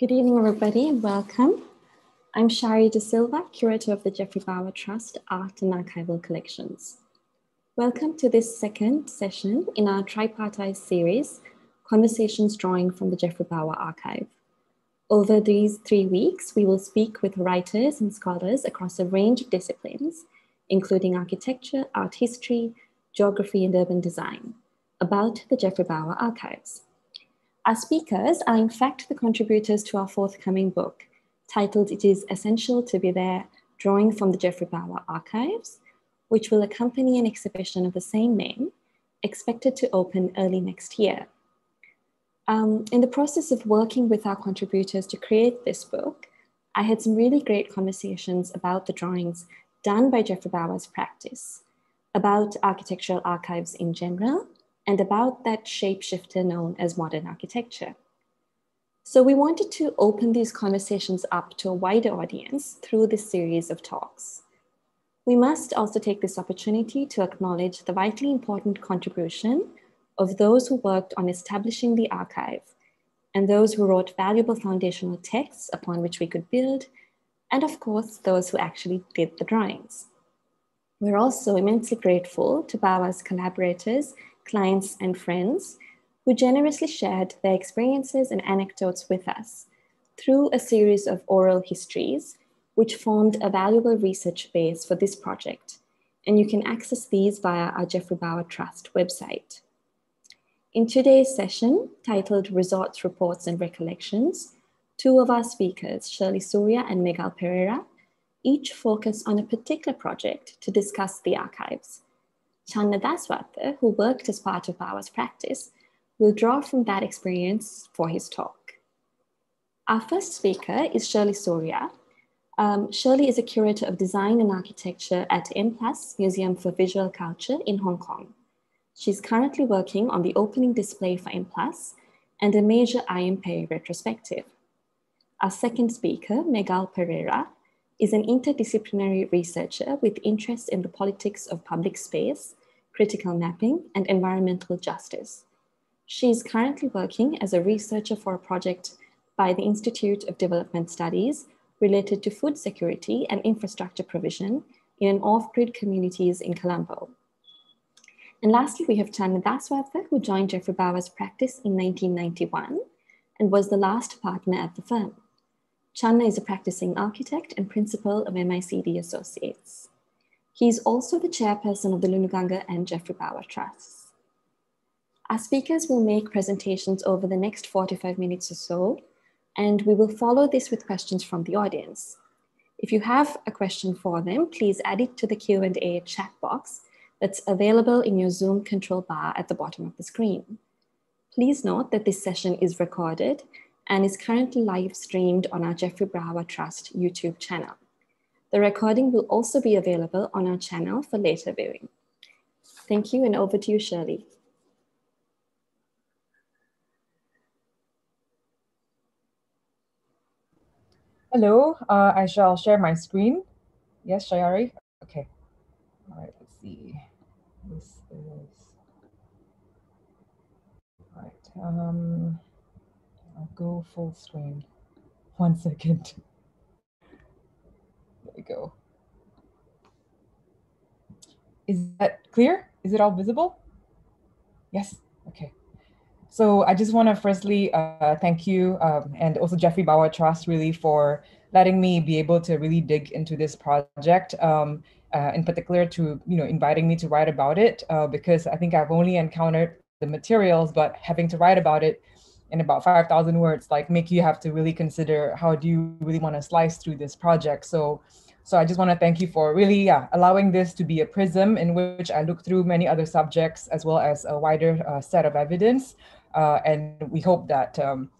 Good evening, everybody. Welcome. I'm Shari De Silva, curator of the Geoffrey Bawa Trust Art and Archival Collections. Welcome to this second session in our tripartite series, Conversations Drawing from the Geoffrey Bawa Archive. Over these 3 weeks, we will speak with writers and scholars across a range of disciplines, including architecture, art history, geography, and urban design, about the Geoffrey Bawa Archives. Our speakers are in fact the contributors to our forthcoming book, titled It Is Essential to Be There, Drawing from the Geoffrey Bawa Archives, which will accompany an exhibition of the same name, expected to open early next year. In the process of working with our contributors to create this book, I had some really great conversations about the drawings done by Geoffrey Bawa's practice, about architectural archives in general, and about that shapeshifter known as modern architecture. So we wanted to open these conversations up to a wider audience through this series of talks. We must also take this opportunity to acknowledge the vitally important contribution of those who worked on establishing the archive and those who wrote valuable foundational texts upon which we could build, and of course, those who actually did the drawings. We're also immensely grateful to Bawa's collaborators, clients and friends who generously shared their experiences and anecdotes with us through a series of oral histories, which formed a valuable research base for this project. And you can access these via our Geoffrey Bawa Trust website. In today's session, titled Resorts, Reports and Recollections, two of our speakers, Shirley Surya and Meghal Perera, each focus on a particular project to discuss the archives. Channa Daswatte, who worked as part of Bawa's practice, will draw from that experience for his talk. Our first speaker is Shirley Surya. Shirley is a curator of design and architecture at M+ Museum for Visual Culture in Hong Kong. She's currently working on the opening display for M+ and a major I. M. Pei retrospective. Our second speaker, Meghal Perera, is an interdisciplinary researcher with interests in the politics of public space, critical mapping, and environmental justice. She is currently working as a researcher for a project by the Institute of Development Studies related to food security and infrastructure provision in off-grid communities in Colombo. And lastly, we have Channa Daswatte, who joined Geoffrey Bawa's practice in 1991 and was the last partner at the firm. Channa is a practicing architect and principal of MICD Associates. He is also the chairperson of the Lunuganga and Geoffrey Bawa Trusts. Our speakers will make presentations over the next 45 minutes or so, and we will follow this with questions from the audience. If you have a question for them, please add it to the Q&A chat box that's available in your Zoom control bar at the bottom of the screen. Please note that this session is recorded and is currently live streamed on our Geoffrey Bawa Trust YouTube channel. The recording will also be available on our channel for later viewing. Thank you, and over to you, Shirley. Hello, I shall share my screen. Yes, Shari? Okay. All right, let's see. This is, all right. I'll go full screen. 1 second. There we go. Is that clear? Is it all visible? Yes, okay. So I just want to firstly thank you and also Geoffrey Bawa Trust really for letting me be able to really dig into this project, in particular to, inviting me to write about it, because I think I've only encountered the materials, but having to write about it in about 5,000 words, like make you have to really consider how do you really want to slice through this project. So I just want to thank you for really allowing this to be a prism in which I look through many other subjects as well as a wider set of evidence. And we hope that,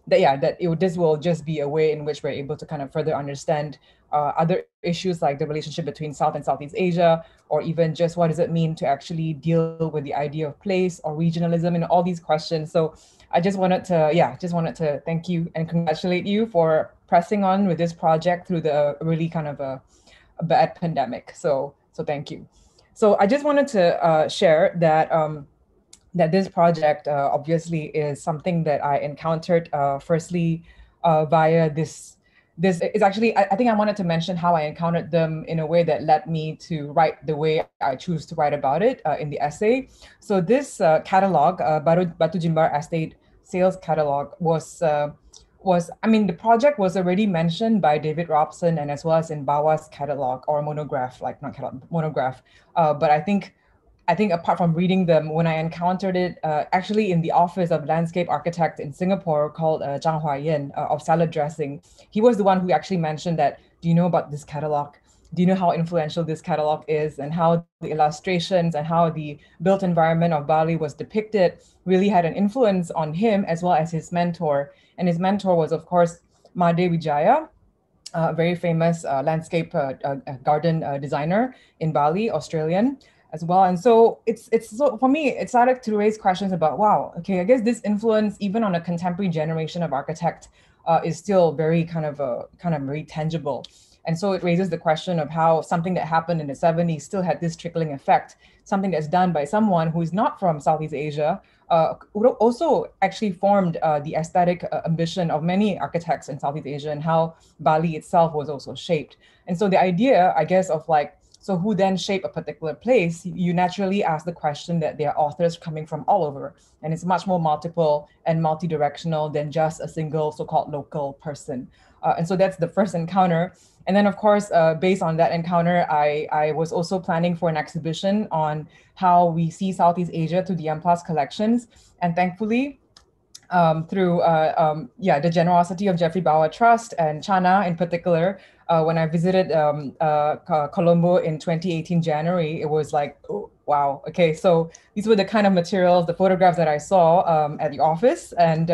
this will just be a way in which we're able to kind of further understand other issues like the relationship between South and Southeast Asia, or even just what does it mean to actually deal with the idea of place or regionalism and all these questions. So I just wanted to, thank you and congratulate you for pressing on with this project through the really kind of a bad pandemic. So thank you. So I just wanted to share that that this project obviously is something that I encountered firstly via this. It's actually, I think I wanted to mention how I encountered them in a way that led me to write the way I choose to write about it in the essay. So this catalog, Batujimbar Estate Sales Catalog, the project was already mentioned by David Robson and as well as in Bawa's catalog or monograph, but I think apart from reading them, when I encountered it, actually in the office of landscape architect in Singapore called Zhang Huayin of Salad Dressing, he was the one who actually mentioned that, do you know about this catalog? Do you know how influential this catalog is and how the illustrations and how the built environment of Bali was depicted really had an influence on him as well as his mentor. And his mentor was, of course, Made Wijaya, a very famous landscape garden designer in Bali, Australian as well. And so so for me, it started to raise questions about, wow, okay, I guess this influence, even on a contemporary generation of architect, is still very kind of very tangible. And so it raises the question of how something that happened in the 70s still had this trickling effect, something that's done by someone who is not from Southeast Asia, also actually formed the aesthetic ambition of many architects in Southeast Asia, and how Bali itself was also shaped. And so the idea, I guess, of so who then shape a particular place, you naturally ask the question that there are authors coming from all over, and it's much more multiple and multi-directional than just a single so-called local person. And so that's the first encounter. And then, of course, based on that encounter, I was also planning for an exhibition on how we see Southeast Asia through the M+ collections. And thankfully, through the generosity of Geoffrey Bawa Trust and Channa in particular, when I visited Colombo in 2018 January, it was like, oh, wow, okay, so these were the kind of materials, the photographs that I saw at the office. And,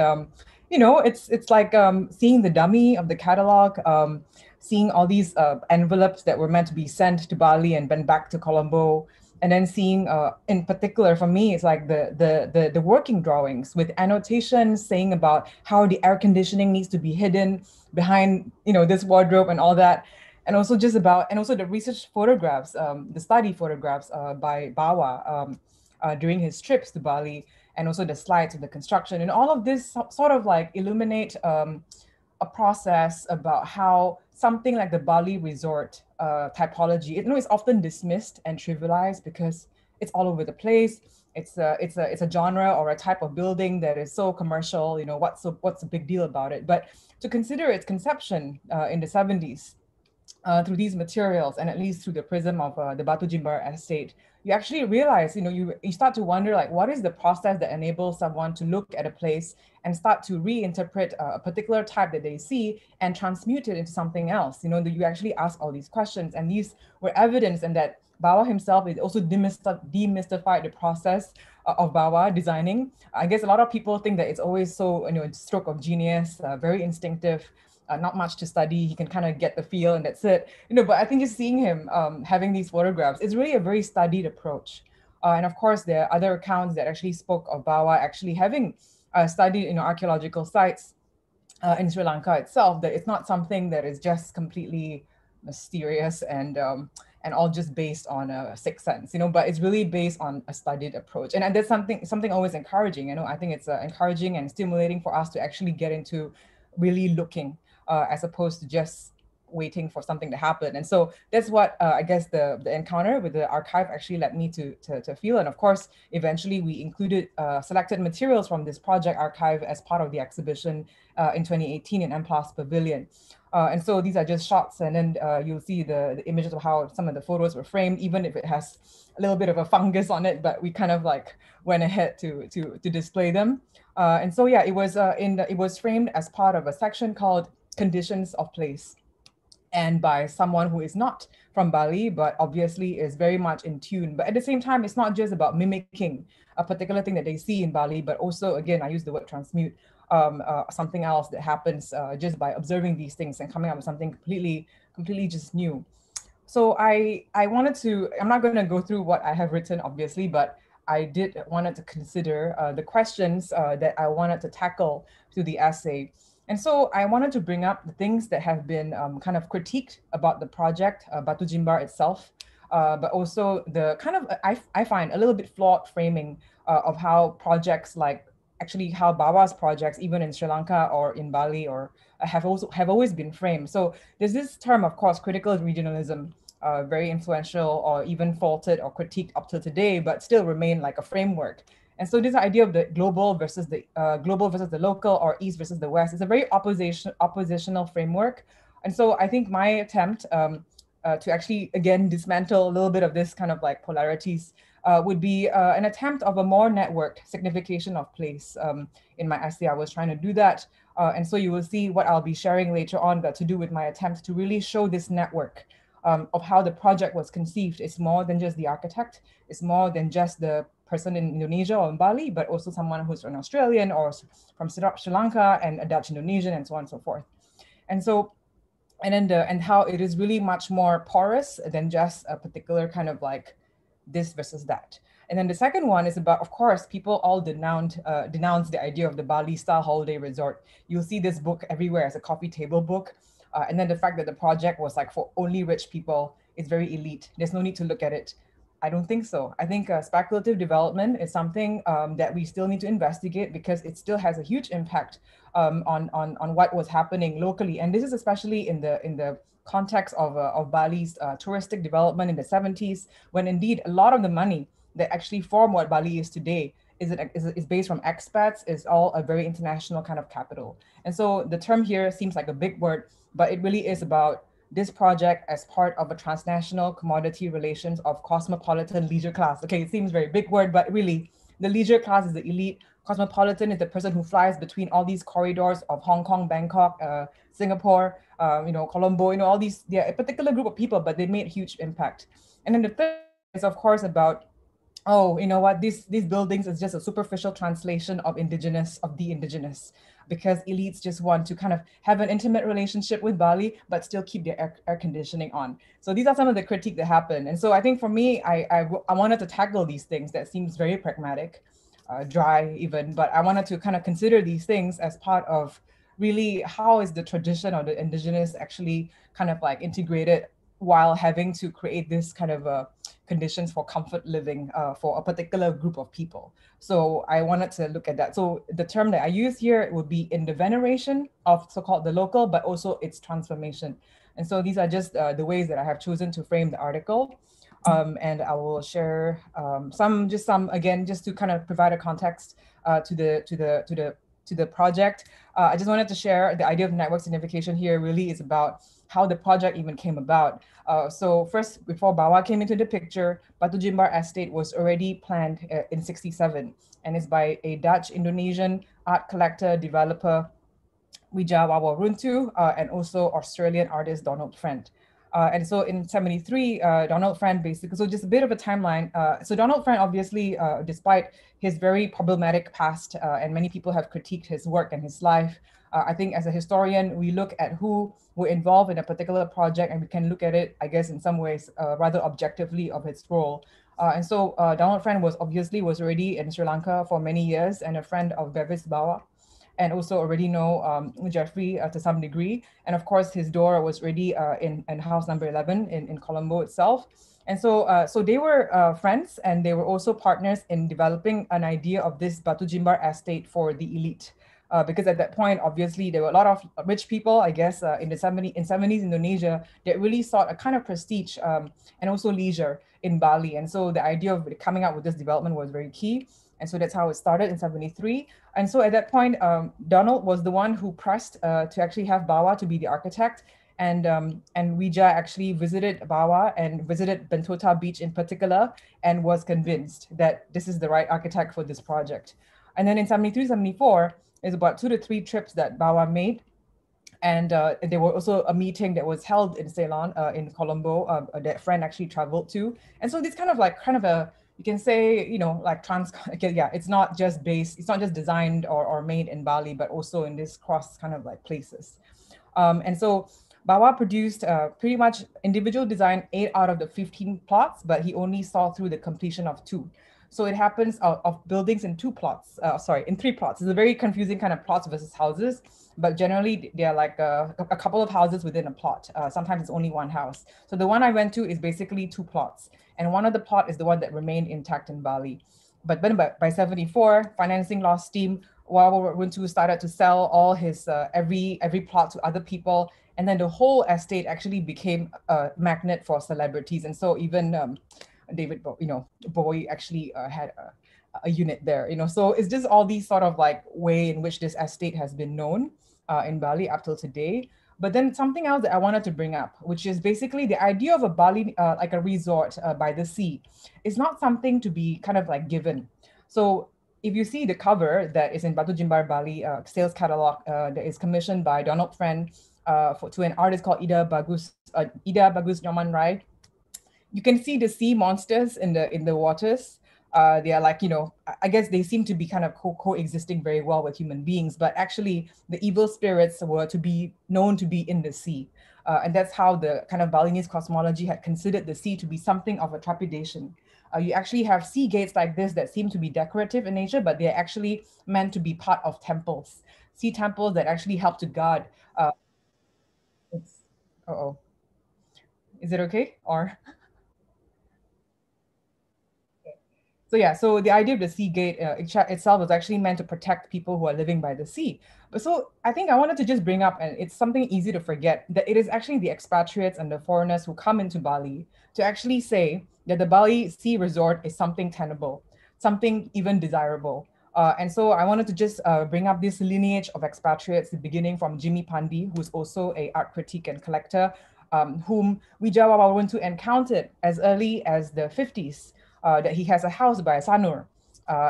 it's like seeing the dummy of the catalog, seeing all these envelopes that were meant to be sent to Bali and then back to Colombo, and then seeing, in particular for me, it's like the working drawings with annotations saying about how the air conditioning needs to be hidden behind, this wardrobe and all that, and also the research photographs, the study photographs by Bawa during his trips to Bali, and also the slides of the construction, and all of this sort of illuminate a process about how something like the Bali resort typology, it's often dismissed and trivialized because it's all over the place. It's a genre or a type of building that is so commercial. What's the big deal about it? But to consider its conception in the 70s through these materials, and at least through the prism of the Batujimbar estate, you actually realize, you start to wonder, what is the process that enables someone to look at a place and start to reinterpret a particular type that they see and transmute it into something else? That you actually ask all these questions, and these were evidence, and that Bawa himself is also demystified the process of Bawa designing. I guess a lot of people think that it's always so, stroke of genius, very instinctive, not much to study, he can kind of get the feel and that's it. But I think just seeing him having these photographs, it's really a very studied approach. And of course, there are other accounts that actually spoke of Bawa actually having studied archaeological sites in Sri Lanka itself, that it's not something that is just completely mysterious and all just based on a sixth sense, but it's really based on a studied approach. And that's something always encouraging. I think it's encouraging and stimulating for us to actually get into really looking as opposed to just waiting for something to happen. And so that's what I guess the encounter with the archive actually led me to feel. And of course, eventually we included selected materials from this project archive as part of the exhibition in 2018 in M+ Pavilion. And so these are just shots, and then you'll see the images of how some of the photos were framed, even if it has a little bit of a fungus on it, but we kind of went ahead to display them. And so, yeah, it was framed as part of a section called Conditions of Place, and by someone who is not from Bali, but obviously is very much in tune. But at the same time, it's not just about mimicking a particular thing that they see in Bali, but also, again, I use the word transmute, something else that happens just by observing these things and coming up with something completely just new. So I'm not going to go through what I have written, obviously, but I wanted to consider the questions that I wanted to tackle through the essay. And so I wanted to bring up the things that have been kind of critiqued about the project, Batujimbar itself, but also the kind of, I find, a little bit flawed framing of how projects like actually how Bawa's projects, even in Sri Lanka or in Bali, or have always been framed. So there's this term, of course, critical regionalism, very influential or even faulted or critiqued up to today, but still remain like a framework. And so this idea of the global versus the local, or East versus the West, is a very oppositional framework. And so I think my attempt to actually, again, dismantle a little bit of this kind of like polarities would be an attempt of a more networked signification of place. In my essay, I was trying to do that. And so you will see what I'll be sharing later on that to do with my attempt to really show this network of how the project was conceived. It's more than just the architect. It's more than just the person in Indonesia or in Bali, but also someone who's an Australian or from Sri Lanka and a Dutch Indonesian and so on and so forth. And how it is really much more porous than just a particular kind of like this versus that. And then the second one is about, of course, people all denounce the idea of the Bali style holiday resort. You'll see this book everywhere as a coffee table book. And then the fact that the project was like for only rich people, it's very elite. There's no need to look at it. I don't think so. I think speculative development is something that we still need to investigate, because it still has a huge impact on what was happening locally. And this is especially in the context of Bali's touristic development in the 70s, when indeed a lot of the money that actually formed what Bali is today is based from expats, is all a very international kind of capital. And so the term here seems like a big word, but it really is about this project as part of a transnational commodity relations of cosmopolitan leisure class. Okay, it seems very big word, but really the leisure class is the elite. Cosmopolitan is the person who flies between all these corridors of Hong Kong, Bangkok, Singapore, Colombo, all these, a particular group of people, but they made huge impact. And then the third is, of course, about, oh, you know what, these buildings is just a superficial translation of the indigenous, because elites just want to kind of have an intimate relationship with Bali, but still keep their air conditioning on. So these are some of the critique that happened. And so I think for me, I wanted to tackle these things that seems very pragmatic, dry even, but I wanted to kind of consider these things as part of really how is the tradition or the indigenous actually kind of like integrated while having to create this kind of conditions for comfort living for a particular group of people. So I wanted to look at that. So the term that I use here would be in the veneration of so-called the local, but also its transformation. And so these are just the ways that I have chosen to frame the article. And I will share some again, just to kind of provide a context to the project. I just wanted to share the idea of network signification here really is about how the project even came about. So first, before Bawa came into the picture, Batujimbar Estate was already planned in '67, and is by a Dutch Indonesian art collector developer, Wija Waworuntu, and also Australian artist Donald Friend. And so in '73, Donald Friend basically, so just a bit of a timeline. So Donald Friend, obviously, despite his very problematic past, and many people have critiqued his work and his life, I think as a historian, we look at who were involved in a particular project, and we can look at it, I guess, in some ways, rather objectively of his role. And so Donald Friend was already in Sri Lanka for many years, and a friend of Bevis Bawa, and also already know Geoffrey to some degree. And of course, his door was already in house number 11 in Colombo itself. And so so they were friends, and they were also partners in developing an idea of this Batujimbar estate for the elite. Because at that point, obviously, there were a lot of rich people, I guess, in the 70s Indonesia, that really sought a kind of prestige and also leisure in Bali. And so the idea of coming up with this development was very key. And so that's how it started in '73. And so at that point, Donald was the one who pressed to actually have Bawa to be the architect. And Wija actually visited Bawa and visited Bentota Beach in particular, and was convinced that this is the right architect for this project. And then in '73, '74, is about 2 to 3 trips that Bawa made. And there were also a meeting that was held in Ceylon, in Colombo, that Friend actually traveled to. And so this kind of a, you can say, it's not just based, it's not just designed or made in Bali, but also in this cross kind of like places. And so Bawa produced pretty much individual design 8 out of the 15 plots, but he only saw through the completion of 2. So it happens of buildings in 3 plots. It's a very confusing kind of plots versus houses, but generally they are like a couple of houses within a plot. Sometimes it's only one house. So the one I went to is basically 2 plots. And one of the plot is the one that remained intact in Bali. But then by '74, financing lost steam. Waworuntu started to sell all his every plot to other people, and then the whole estate actually became a magnet for celebrities. And so even David Bowie actually had a unit there, so it's just all these sort of like way in which this estate has been known in Bali up till today. But then something else that I wanted to bring up, which is basically the idea of a Bali, like a resort by the sea, is not something to be kind of like given. So if you see the cover that is in Batujimbar Bali sales catalog that is commissioned by Donald Friend to an artist called Ida Bagus Nyoman Rai, you can see the sea monsters in the waters. They are like, I guess they seem to be kind of coexisting very well with human beings, but actually the evil spirits were to be known to be in the sea. And that's how the kind of Balinese cosmology had considered the sea to be something of a trepidation. You actually have sea gates like this that seem to be decorative in nature, but they're actually meant to be part of temples, sea temples that actually help to guard. Is it okay? Or? So yeah, so the idea of the sea gate itself was actually meant to protect people who are living by the sea. But so I think I wanted to just bring up, and it's something easy to forget, that it is actually the expatriates and the foreigners who come into Bali to actually say that the Bali Sea Resort is something tenable, something even desirable. And so I wanted to just bring up this lineage of expatriates, beginning from Jimmy Pandey, who's also an art critic and collector, whom Wija Waworuntu encountered as early as the 50s. That he has a house by Sanur,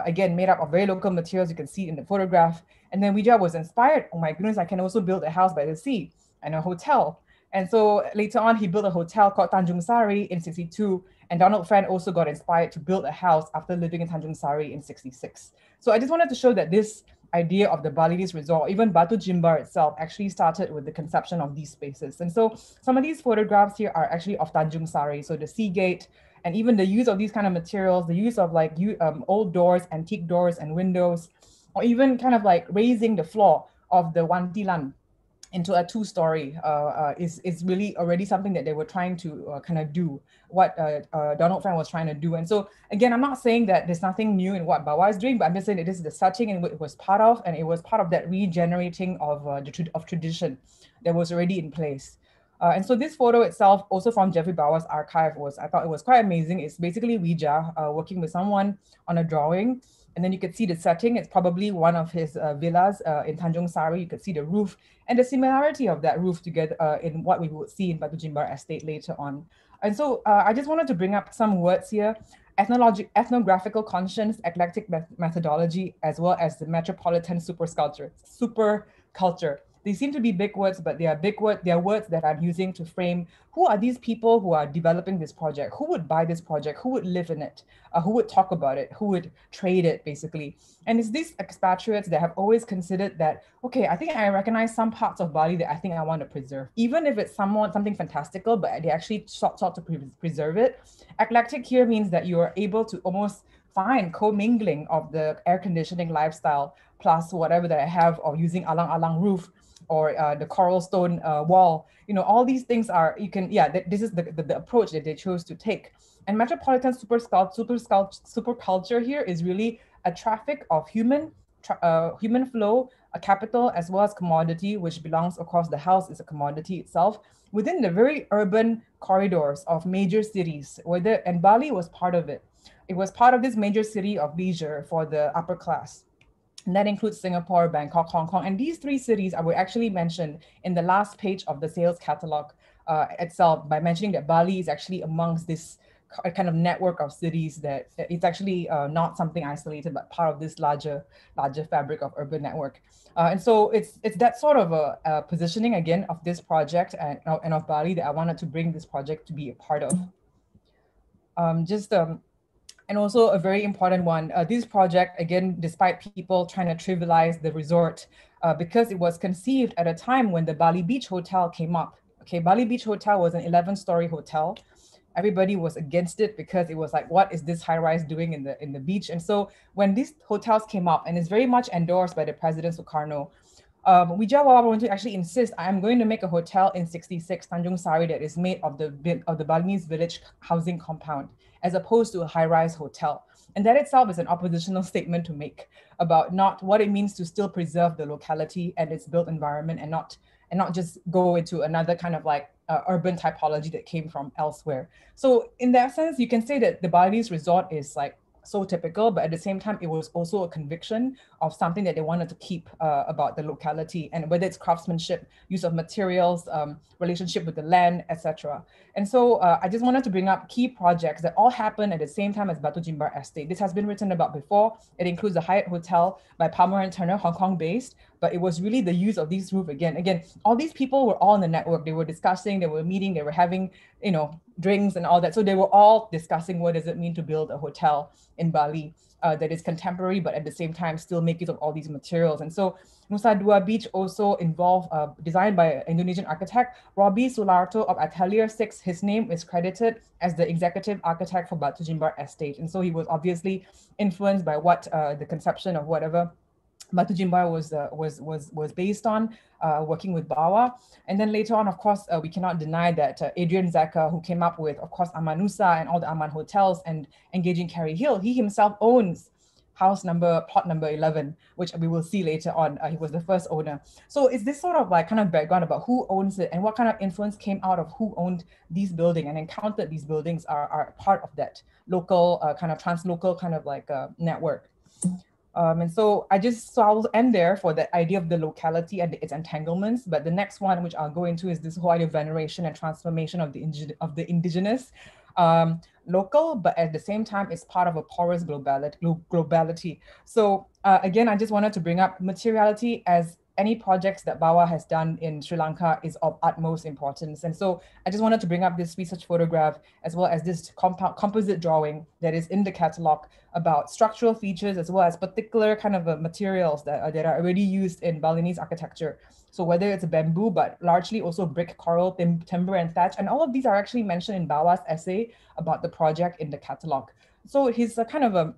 again, made up of very local materials, you can see in the photograph. And then Wija was inspired, oh my goodness, I can also build a house by the sea and a hotel. And so later on, he built a hotel called Tanjung Sari in 62. And Donald Friend also got inspired to build a house after living in Tanjung Sari in 66. So I just wanted to show that this idea of the Balinese resort, even Batujimbar itself, actually started with the conception of these spaces. And so some of these photographs here are actually of Tanjung Sari, so the sea gate, and even the use of these kind of materials, the use of like old doors, antique doors and windows, or even kind of like raising the floor of the Wantilan into a two-story is really already something that they were trying to kind of do, what Donald Friend was trying to do. And so again, I'm not saying that there's nothing new in what Bawa is doing, but I'm just saying that this is the setting and it was part of, and it was part of that regenerating of tradition that was already in place. And so this photo itself, also from Geoffrey Bawa's archive, I thought it was quite amazing. It's basically Wija working with someone on a drawing. And then you could see the setting. It's probably one of his villas in Tanjung Sari. You could see the roof and the similarity of that roof together in what we would see in Batujimbar Estate later on. And so I just wanted to bring up some words here. Ethnographical conscience, eclectic methodology, as well as the metropolitan superculture. They seem to be big words, but they are words that I'm using to frame who are these people who are developing this project, who would buy this project, who would live in it, who would talk about it, who would trade it, basically. And it's these expatriates that have always considered that, okay, I think I recognize some parts of Bali that I think I want to preserve, even if it's something fantastical, but they actually sought to preserve it. Eclectic here means that you are able to almost find co-mingling of the air conditioning lifestyle plus whatever that I have, or using alang-alang roof, or the coral stone wall, all these things are, this is the approach that they chose to take. And metropolitan superculture here is really a traffic of human flow, a capital, as well as commodity, which belongs, of course, the house is a commodity itself, within the very urban corridors of major cities, and Bali was part of it. It was part of this major city of leisure for the upper class. And that includes Singapore, Bangkok, Hong Kong. And these three cities were actually mentioned in the last page of the sales catalog itself, by mentioning that Bali is actually amongst this kind of network of cities, that it's actually not something isolated, but part of this larger fabric of urban network. And so it's that sort of a positioning, again, of this project and of Bali that I wanted to bring this project to be a part of. And also a very important one, this project, again, despite people trying to trivialize the resort, because it was conceived at a time when the Bali Beach Hotel came up. Okay, Bali Beach Hotel was an 11-story hotel. Everybody was against it because it was like, what is this high-rise doing in the beach? And so when these hotels came up, and it's very much endorsed by the President Sukarno, Wija Waworuntu actually insists, I'm going to make a hotel in 66 Tanjung Sari that is made of the Balinese village housing compound, as opposed to a high-rise hotel. And that itself is an oppositional statement to make about not what it means to still preserve the locality and its built environment, and not just go into another kind of like urban typology that came from elsewhere. So in that sense, you can say that the Bali's resort is like so typical, but at the same time, it was also a conviction of something that they wanted to keep about the locality, and whether it's craftsmanship, use of materials, relationship with the land, etc. And so I just wanted to bring up key projects that all happened at the same time as Batujimbar Estate. This has been written about before. It includes the Hyatt Hotel by Palmer and Turner, Hong Kong based, but it was really the use of these roof again. Again, all these people were all in the network. They were discussing, they were meeting, they were having, you know, drinks and all that. So they were all discussing what does it mean to build a hotel in Bali that is contemporary, but at the same time still make use of all these materials. And so Nusa Dua Beach also involved, designed by Indonesian architect Robi Sularto of Atelier 6. His name is credited as the executive architect for Batujimbar Estate. And so he was obviously influenced by what the conception of whatever Batujimbar was based on, working with Bawa. And then later on, of course, we cannot deny that Adrian Zaka, who came up with, of course, Amanusa and all the Aman hotels and engaging Carey Hill, he himself owns plot number 11, which we will see later on. He was the first owner. So it's this sort of like kind of background about who owns it and what kind of influence came out of who owned these buildings and encountered these buildings are part of that local kind of translocal kind of like network. And so I'll end there for the idea of the locality and its entanglements. But the next one, which I'll go into, is this whole idea of veneration and transformation of the indigenous, local, but at the same time, it's part of a porous globality. So again, I just wanted to bring up materiality as any projects that Bawa has done in Sri Lanka is of utmost importance. And so I just wanted to bring up this research photograph as well as this composite drawing that is in the catalogue about structural features as well as particular kind of materials that are already used in Balinese architecture. So whether it's bamboo, but largely also brick, coral, timber and thatch. And all of these are actually mentioned in Bawa's essay about the project in the catalogue. So he's a kind of a,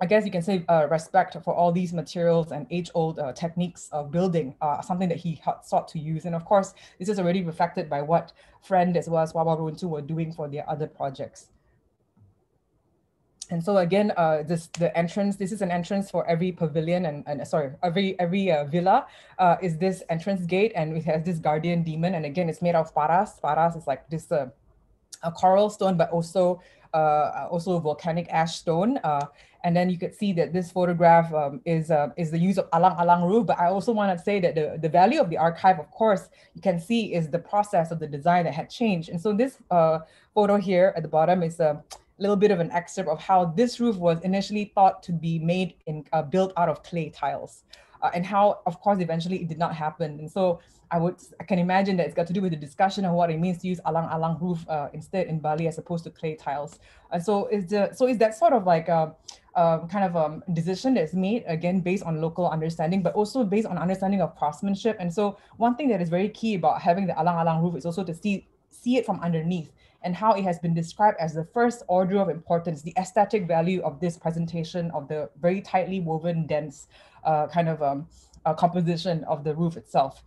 I guess you can say, respect for all these materials and age-old techniques of building, something that he had sought to use. And of course, this is already reflected by what Friend as well as Waworuntu were doing for their other projects. And so again, the entrance, this is an entrance for every pavilion and every villa is this entrance gate, and it has this guardian demon. And again, it's made of paras. Paras is like this a coral stone, but also volcanic ash stone. And then you could see that this photograph is the use of alang-alang roof. But I also want to say that the value of the archive, of course, you can see is the process of the design that had changed. And so this photo here at the bottom is a little bit of an excerpt of how this roof was initially thought to be made in built out of clay tiles, and how, of course, eventually it did not happen. And so I can imagine that it's got to do with the discussion of what it means to use alang-alang roof instead in Bali as opposed to clay tiles. And so is that sort of like a decision that's made, again, based on local understanding, but also based on understanding of craftsmanship. And so one thing that is very key about having the alang-alang roof is also to see it from underneath, and how it has been described as the first order of importance, the aesthetic value of this presentation of the very tightly woven, dense composition of the roof itself.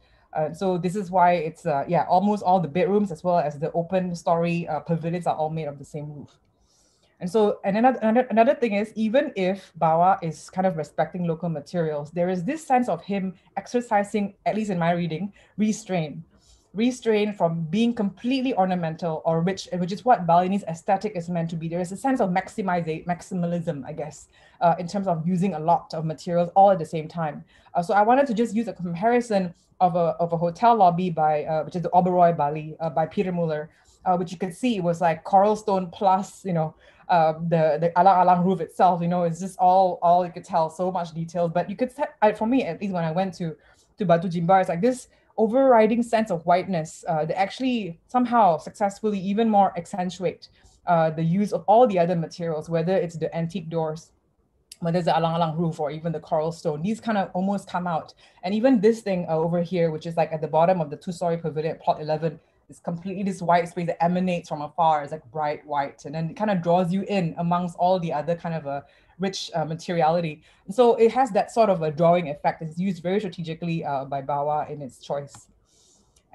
So this is why it's, yeah, almost all the bedrooms as well as the open story pavilions are all made of the same roof. And so, and another thing is, even if Bawa is kind of respecting local materials, there is this sense of him exercising, at least in my reading, restrain from being completely ornamental or rich, which is what Balinese aesthetic is meant to be. There is a sense of maximalism, I guess, in terms of using a lot of materials all at the same time. So I wanted to just use a comparison of a hotel lobby by, which is the Oberoi Bali by Peter Muller, which you can see was like coral stone plus, you know, the alang-alang roof itself, you know, it's just all you could tell, so much detail. But you could, for me, at least when I went to Batujimbar, it's like this overriding sense of whiteness that actually somehow successfully even more accentuate the use of all the other materials, whether it's the antique doors, whether it's the alang-alang roof, or even the coral stone. These kind of almost come out. And even this thing over here, which is like at the bottom of the two-story pavilion, plot 11, is completely this white space that emanates from afar. It's like bright white, and then it kind of draws you in amongst all the other kind of rich materiality. And so it has that sort of a drawing effect. It's used very strategically by Bawa in its choice.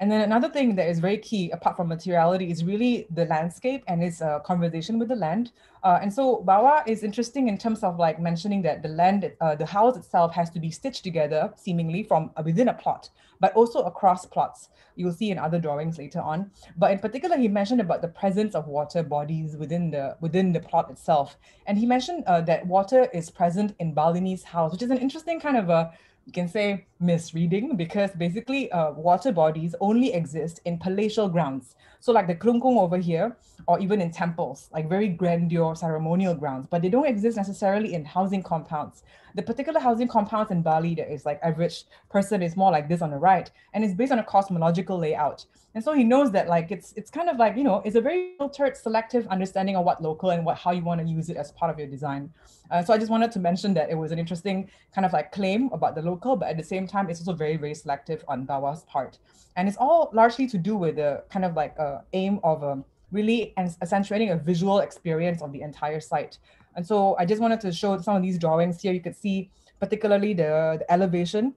And then another thing that is very key, apart from materiality, is really the landscape and its conversation with the land. And so Bawa is interesting in terms of like mentioning that the land, the house itself has to be stitched together seemingly from within a plot, but also across plots. You'll see in other drawings later on. But in particular, he mentioned about the presence of water bodies within the plot itself. And he mentioned that water is present in Balinese house, which is an interesting kind of a, you can say, misreading, because basically water bodies only exist in palatial grounds. So like the Klungkung over here, or even in temples, like very grandeur ceremonial grounds, but they don't exist necessarily in housing compounds. The particular housing compounds in Bali that is like average person is more like this on the right, and it's based on a cosmological layout. And so he knows that like it's kind of like, you know, it's a very filtered, selective understanding of what local and what how you want to use it as part of your design. So I just wanted to mention that it was an interesting kind of like claim about the local, but at the same time, it's also very, very selective on Bawa's part. And it's all largely to do with the kind of like aim of really accentuating a visual experience of the entire site. And so I just wanted to show some of these drawings here. You could see particularly the elevation,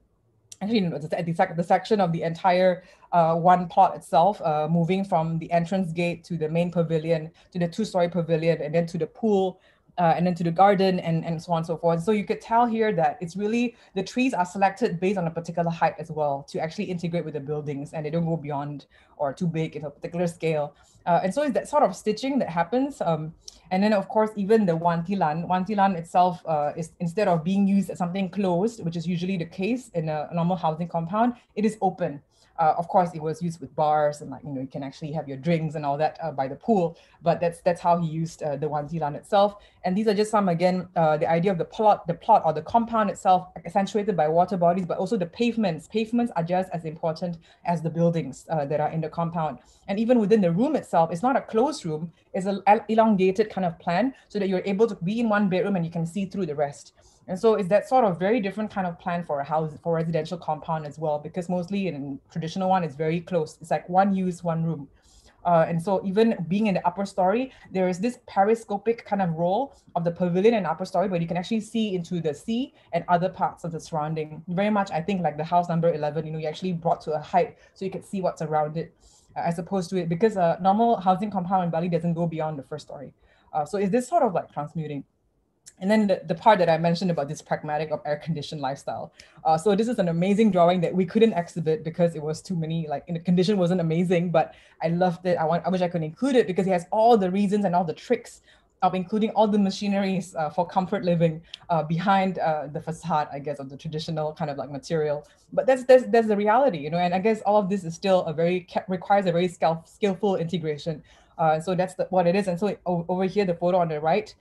actually, you know, the section of the entire one plot itself, moving from the entrance gate to the main pavilion, to the two-story pavilion, and then to the pool, and then to the garden, and so on and so forth. So you could tell here that it's really, the trees are selected based on a particular height as well to actually integrate with the buildings, and they don't go beyond or too big in a particular scale. And so it's that sort of stitching that happens. And then of course, even the Wantilan itself is, instead of being used as something closed, which is usually the case in a normal housing compound, it is open. Of course, it was used with bars and, like, you know, you can actually have your drinks and all that by the pool, but that's how he used the Wantilan itself. And these are just some, again, the idea of the plot or the compound itself accentuated by water bodies, but also the pavements. Pavements are just as important as the buildings that are in the compound. And even within the room itself, it's not a closed room, it's an elongated kind of plan so that you're able to be in one bedroom and you can see through the rest. And so it's that sort of very different kind of plan for a house, for a residential compound as well, because mostly in traditional one, it's very close. It's like one use, one room. And so even being in the upper story, there is this periscopic kind of role of the pavilion and upper story, but you can actually see into the sea and other parts of the surrounding. Very much, I think, like the house number 11, you know, you actually brought to a height so you can see what's around it, as opposed to it, because a normal housing compound in Bali doesn't go beyond the first story. So is this sort of like transmuting? And then the part that I mentioned about this pragmatic of air-conditioned lifestyle. So this is an amazing drawing that we couldn't exhibit because it was too many, like, and the condition wasn't amazing, but I loved it. I wish I could include it because it has all the reasons and all the tricks of including all the machineries for comfort living behind the facade, I guess, of the traditional kind of like material. But that's the reality, you know, and I guess all of this is still requires a very skillful integration. So that's what it is. And so over here, the photo on the right,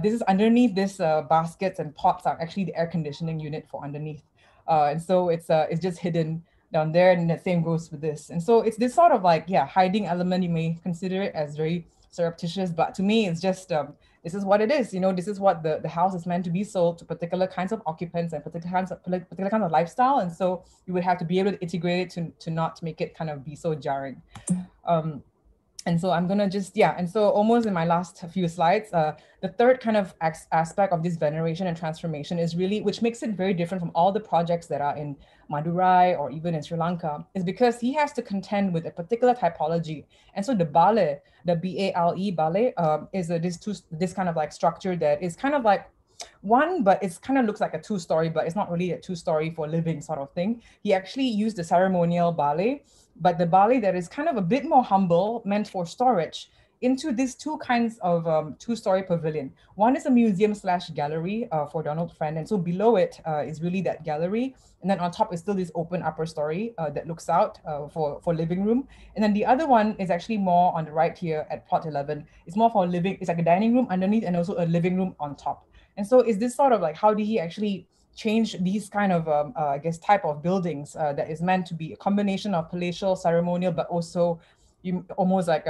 this is underneath this baskets and pots are actually the air conditioning unit for underneath. And so it's just hidden down there, and the same goes with this. And so it's this sort of like, yeah, hiding element. You may consider it as very surreptitious, but to me, it's just, this is what it is. You know, this is what the house is meant to be sold to particular kinds of occupants and particular kinds of lifestyle. And so you would have to be able to integrate it to not make it kind of be so jarring. And so I'm gonna just, yeah, and so almost in my last few slides, the third kind of aspect of this veneration and transformation is really, which makes it very different from all the projects that are in Madurai or even in Sri Lanka, is because he has to contend with a particular typology. And so the Bale, the B-A-L-E, Bale, is this kind of like structure that is kind of like one, but it's kind of looks like a two-story, but it's not really a two-story for living sort of thing. He actually used the ceremonial Bale, but the Bale that is kind of a bit more humble, meant for storage, into these two kinds of two-story pavilion. One is a museum/gallery for Donald Friend, and so below it is really that gallery, and then on top is still this open upper story that looks out for living room. And then the other one is actually more on the right here at plot 11. It's more for living, it's like a dining room underneath and also a living room on top. And so is this sort of like, how did he actually change these kind of, I guess, type of buildings that is meant to be a combination of palatial, ceremonial, but also almost like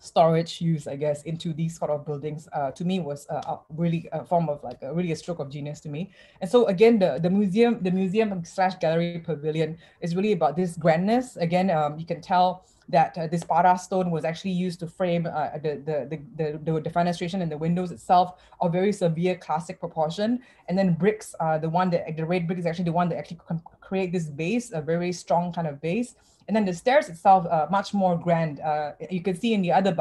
storage use, I guess, into these sort of buildings, to me was really a form of like really a stroke of genius to me. And so again, the museum/gallery pavilion is really about this grandness. Again, you can tell that this para stone was actually used to frame the defenestration and the windows itself are very severe classic proportion. And then bricks, the red brick is actually the one that actually create this base, a very strong kind of base. And then the stairs itself, much more grand. You can see in the other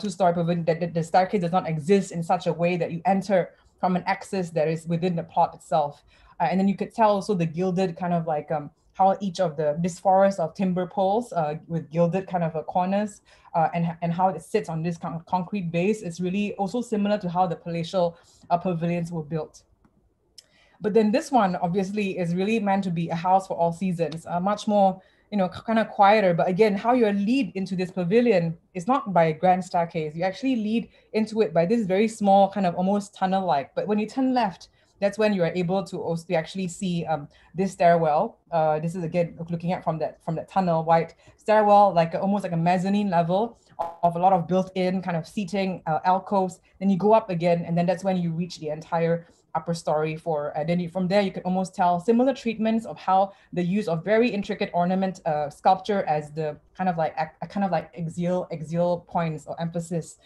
two-story pavilion that the staircase does not exist in such a way that you enter from an axis that is within the plot itself. And then you could tell also the gilded kind of like how each of this forest of timber poles with gilded kind of corners and how it sits on this kind of concrete base is really also similar to how the palatial pavilions were built. But then this one obviously is really meant to be a house for all seasons, much more, you know, kind of quieter. But again, how you lead into this pavilion is not by a grand staircase. You actually lead into it by this very small kind of almost tunnel-like. But when you turn left, that's when you are able to actually see this stairwell. This is again looking at from that tunnel, white stairwell, like almost like a mezzanine level of a lot of built-in kind of seating alcoves. Then you go up again, and then that's when you reach the entire upper story. From there you can almost tell similar treatments of how the use of very intricate ornament sculpture as the kind of like axial points or emphasis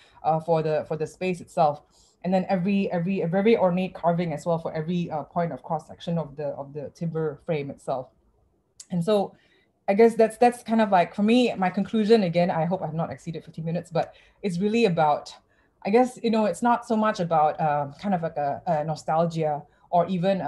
for the space itself. And then every a very ornate carving as well for every point of cross section of the timber frame itself. And so, I guess that's kind of like for me my conclusion. Again, I hope I've not exceeded 15 minutes, but it's really about, I guess, you know, it's not so much about kind of like a nostalgia or even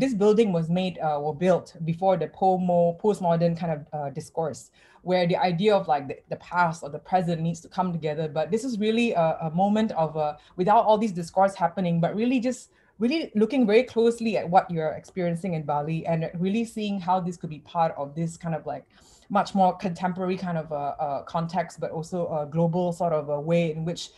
this building was made or built before the postmodern kind of discourse, where the idea of like the past or the present needs to come together. But this is really a moment of without all these discourse happening, but really just really looking very closely at what you're experiencing in Bali and really seeing how this could be part of this kind of like much more contemporary kind of context, but also a global sort of a way in which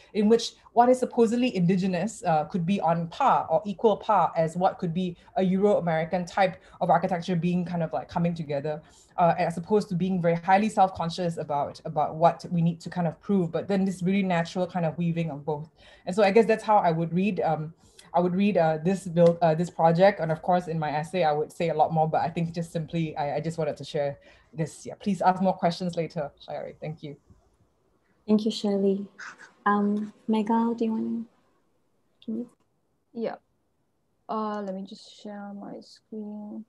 what is supposedly indigenous could be on par or equal par as what could be a Euro-American type of architecture being kind of like coming together, as opposed to being very highly self-conscious about what we need to kind of prove, but then this really natural kind of weaving of both. And so I guess that's how I would read this project. And of course, in my essay, I would say a lot more, but I think just simply, I just wanted to share this. Yeah, please ask more questions later, Shari. Thank you. Thank you, Shirley. Meghal, do you want to? Can you? Yeah. Let me just share my screen.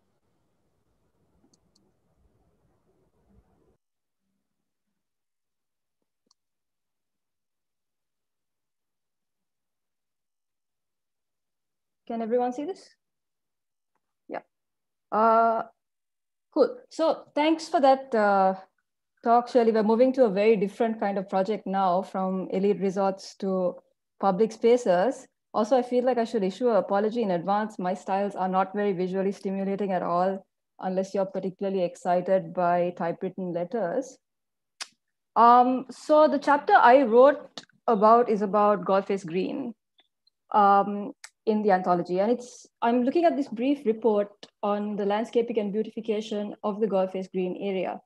Can everyone see this? Yeah. Cool. So thanks for that talk, Shirley. We're moving to a very different kind of project now, from elite resorts to public spaces. Also, I feel like I should issue an apology in advance. My styles are not very visually stimulating at all, unless you're particularly excited by typewritten letters. So the chapter I wrote about is about Galle Face Green. In the anthology, and I'm looking at this brief report on the landscaping and beautification of the Galle Face Green area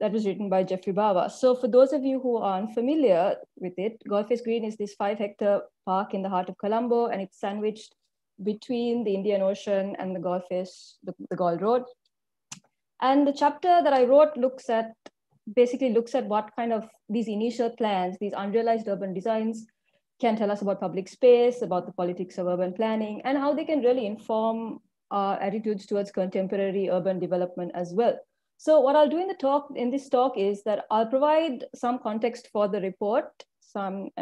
that was written by Geoffrey Bawa. So for those of you who aren't familiar with it, Galle Face Green is this 5-hectare park in the heart of Colombo, and it's sandwiched between the Indian Ocean and the Galle Road. And the chapter that I wrote basically looks at what kind of these initial plans, these unrealized urban designs, can tell us about public space, about the politics of urban planning, and how they can really inform our attitudes towards contemporary urban development as well. So what I'll do in this talk is that I'll provide some context for the report, and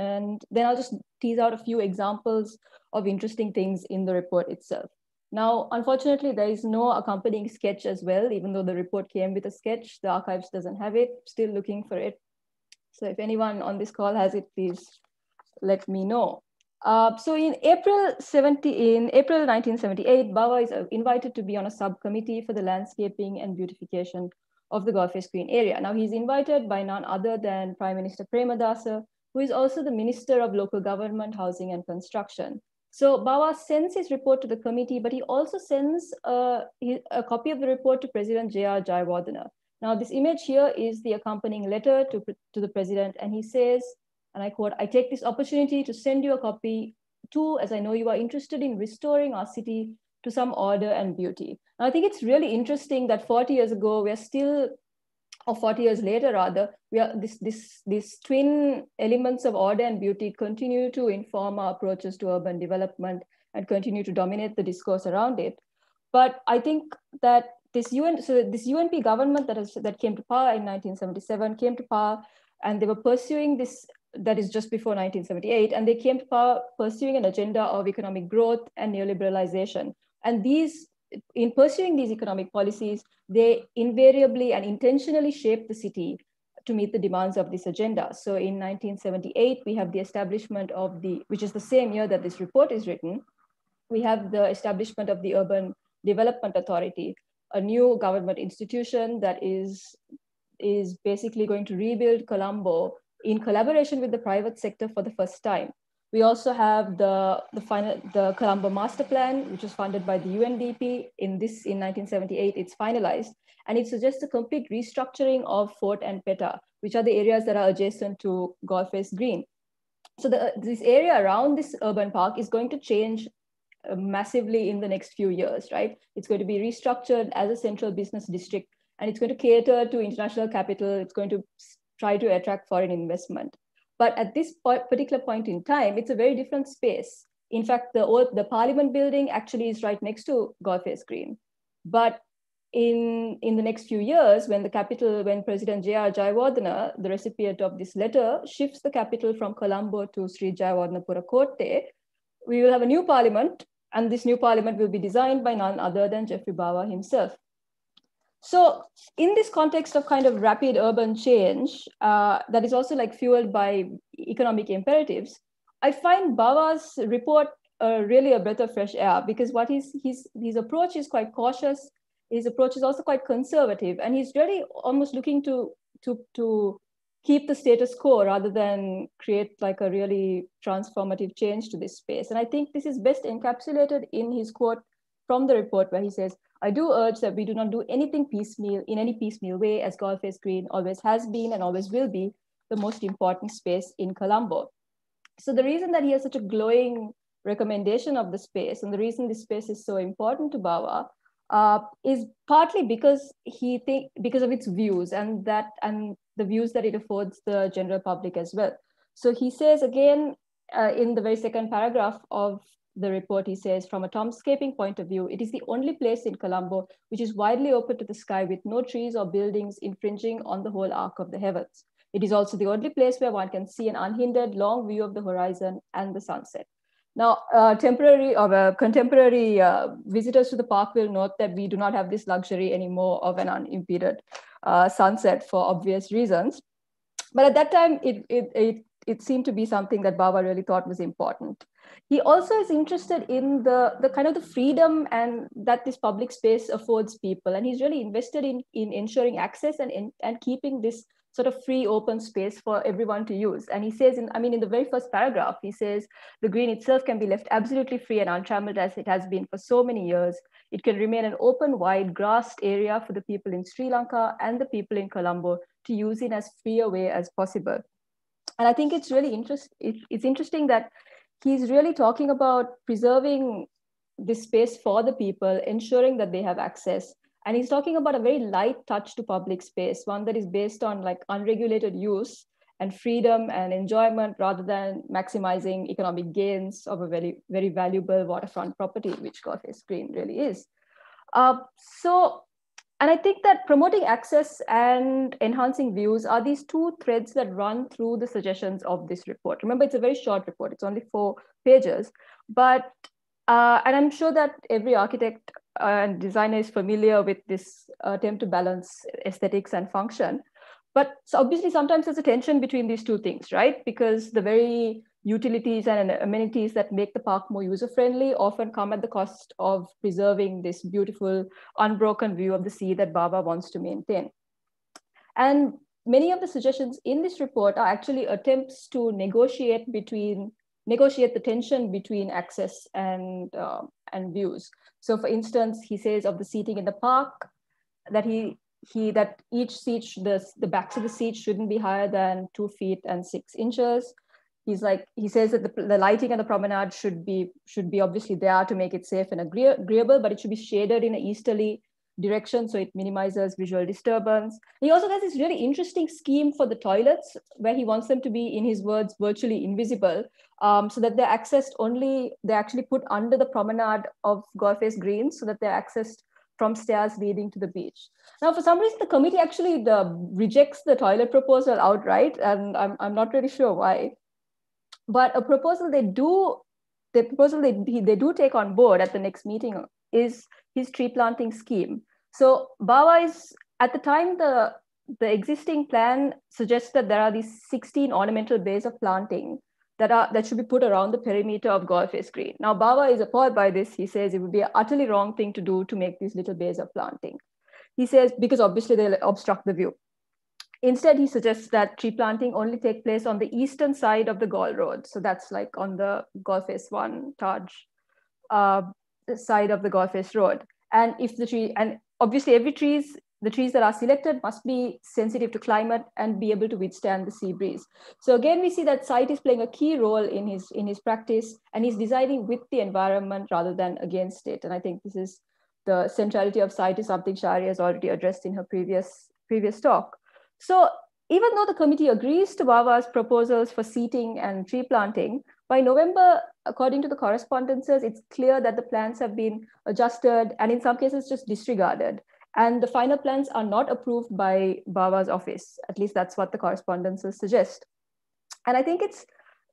then I'll just tease out a few examples of interesting things in the report itself. Now, unfortunately, there is no accompanying sketch as well, even though the report came with a sketch, the archives doesn't have it, still looking for it. So if anyone on this call has it, please let me know. So in April 1978, Bawa is invited to be on a subcommittee for the landscaping and beautification of the Galle Face Green area. Now he's invited by none other than Prime Minister Premadasa, who is also the Minister of Local Government, Housing and Construction. So Bawa sends his report to the committee, but he also sends a copy of the report to President J.R. Jayewardene. Now this image here is the accompanying letter to the president, and he says, and I quote, "I take this opportunity to send you a copy too, as I know you are interested in restoring our city to some order and beauty." And I think it's really interesting that 40 years ago, we're still or 40 years later rather, we are, these twin elements of order and beauty continue to inform our approaches to urban development and continue to dominate the discourse around it. But I think that this UNP government that came to power in 1977 came to power, and they were pursuing this, that is just before 1978, and they came to power pursuing an agenda of economic growth and neoliberalization. And these, in pursuing these economic policies, they invariably and intentionally shaped the city to meet the demands of this agenda. So in 1978, we have the establishment of the, which is the same year that this report is written, we have the establishment of the Urban Development Authority, a new government institution that is basically going to rebuild Colombo in collaboration with the private sector for the first time. We also have the Colombo Master Plan, which was funded by the UNDP. In 1978, it's finalized, and it suggests a complete restructuring of Fort and Peta, which are the areas that are adjacent to Galle Face Green. So this area around this urban park is going to change massively in the next few years, right? It's going to be restructured as a central business district, and it's going to cater to international capital. It's going to try to attract foreign investment. But at this particular point in time, it's a very different space. In fact, the Parliament building actually is right next to Galle Face Green. But in the next few years, when President J.R. Jayewardene, the recipient of this letter, shifts the capital from Colombo to Sri Jayawardenepura Kotte, we will have a new Parliament, and this new Parliament will be designed by none other than Geoffrey Bawa himself. So in this context of kind of rapid urban change that is also like fueled by economic imperatives, I find Bawa's report really a breath of fresh air, because what his approach is quite cautious, his approach is also quite conservative, and he's really almost looking to keep the status quo rather than create like a really transformative change to this space. And I think this is best encapsulated in his quote from the report where he says, "I do urge that we do not do anything piecemeal in any piecemeal way, as Galle Face Green always has been and always will be the most important space in Colombo." So the reason that he has such a glowing recommendation of the space, and the reason this space is so important to Bawa, is partly because because of its views and the views that it affords the general public as well. So he says again in the very second paragraph of the report, he says, "From a tomscaping point of view, it is the only place in Colombo which is widely open to the sky with no trees or buildings infringing on the whole arc of the heavens. It is also the only place where one can see an unhindered long view of the horizon and the sunset." Now, contemporary visitors to the park will note that we do not have this luxury anymore of an unimpeded sunset for obvious reasons. But at that time, it seemed to be something that Bawa really thought was important. He also is interested in the kind of the freedom and that this public space affords people. And he's really invested in ensuring access and keeping this sort of free open space for everyone to use. And he says, in the very first paragraph, he says, "The green itself can be left absolutely free and untrammeled as it has been for so many years. It can remain an open, wide, grassed area for the people in Sri Lanka and the people in Colombo to use in as free a way as possible." And I think it's really it's interesting that he's really talking about preserving this space for the people, ensuring that they have access. And he's talking about a very light touch to public space, one that is based on like unregulated use and freedom and enjoyment rather than maximizing economic gains of a very, very valuable waterfront property, which Galle Face Green really is. And I think that promoting access and enhancing views are these two threads that run through the suggestions of this report. Remember, it's a very short report. It's only 4 pages. But, and I'm sure that every architect and designer is familiar with this attempt to balance aesthetics and function. But obviously, sometimes there's a tension between these two things, right? Because the very utilities and amenities that make the park more user-friendly often come at the cost of preserving this beautiful, unbroken view of the sea that Bawa wants to maintain. And many of the suggestions in this report are actually attempts to negotiate the tension between access and views. So for instance, he says of the seating in the park that each seat, the backs of the seat shouldn't be higher than 2 feet and 6 inches. He says that the lighting and the promenade should be obviously there to make it safe and agreeable, but it should be shaded in an easterly direction, so it minimizes visual disturbance. He also has this really interesting scheme for the toilets where he wants them to be, in his words, virtually invisible, so that they're accessed only, they're actually put under the promenade of Galle Face Green so that they're accessed from stairs leading to the beach. Now, for some reason, the committee actually rejects the toilet proposal outright, and I'm not really sure why. But a proposal they do take on board at the next meeting is his tree planting scheme. So Bawa is, at the time, the existing plan suggests that there are these 16 ornamental bays of planting that should be put around the perimeter of Galle Face Green. Now, Bawa is appalled by this. He says it would be an utterly wrong thing to do to make these little bays of planting. He says, because obviously they'll obstruct the view. Instead, he suggests that tree planting only take place on the eastern side of the Galle Road. So that's like on the Galle Face 1 Taj side of the Galle Face Road. And if the tree, and obviously every trees, the trees that are selected must be sensitive to climate and be able to withstand the sea breeze. So again, we see that site is playing a key role in his practice, and he's designing with the environment rather than against it. And I think this is the centrality of site is something Shari has already addressed in her previous talk. So even though the committee agrees to Bawa's proposals for seating and tree planting, by November, according to the correspondences, it's clear that the plans have been adjusted and in some cases just disregarded. And the final plans are not approved by Bawa's office. At least that's what the correspondences suggest. And I think it's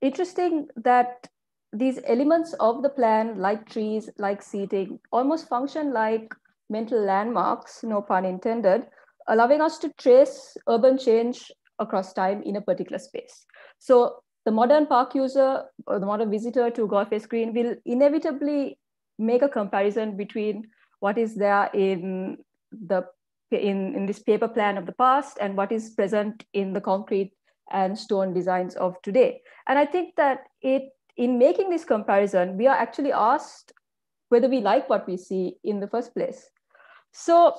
interesting that these elements of the plan, like trees, like seating, almost function like mental landmarks, no pun intended, allowing us to trace urban change across time in a particular space. So the modern park user or the modern visitor to Galle Face Green will inevitably make a comparison between what is there in this paper plan of the past and what is present in the concrete and stone designs of today. And I think that in making this comparison, we are actually asked whether we like what we see in the first place. So,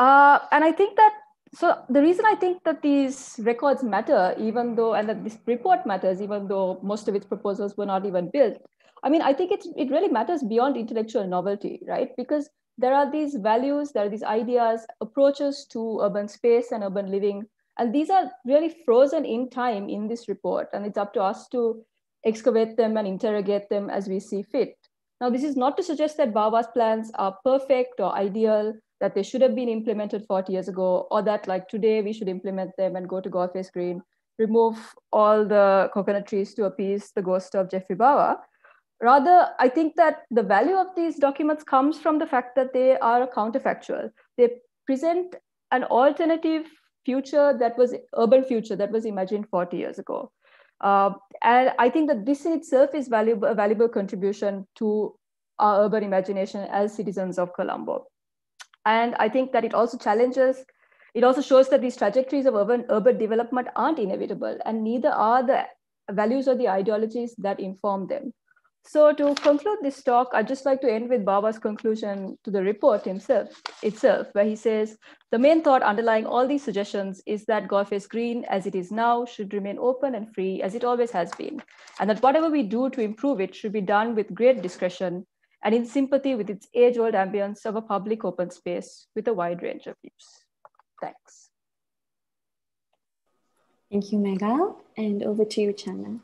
and I think that, so the reason I think that these records matter, even though, and that this report matters, even though most of its proposals were not even built, I mean, I think it really matters beyond intellectual novelty, right? Because there are these values, there are these ideas, approaches to urban space and urban living, and these are really frozen in time in this report, and it's up to us to excavate them and interrogate them as we see fit. Now, this is not to suggest that Bawa's plans are perfect or ideal, that they should have been implemented 40 years ago, or that like today we should implement them and go to Galle Face Green, remove all the coconut trees to appease the ghost of Geoffrey Bawa. Rather, I think that the value of these documents comes from the fact that they are counterfactual. They present an alternative future that was urban future that was imagined 40 years ago. And I think that this in itself is a valuable contribution to our urban imagination as citizens of Colombo. And I think that it also challenges, it also shows that these trajectories of urban development aren't inevitable, and neither are the values or the ideologies that inform them. So to conclude this talk, I'd just like to end with Bawa's conclusion to the report itself, where he says, the main thought underlying all these suggestions is that Galle Face Green, as it is now, should remain open and free as it always has been, and that whatever we do to improve it should be done with great discretion and in sympathy with its age-old ambience of a public open space with a wide range of use. Thanks. Thank you, Meghal. And over to you, Channa.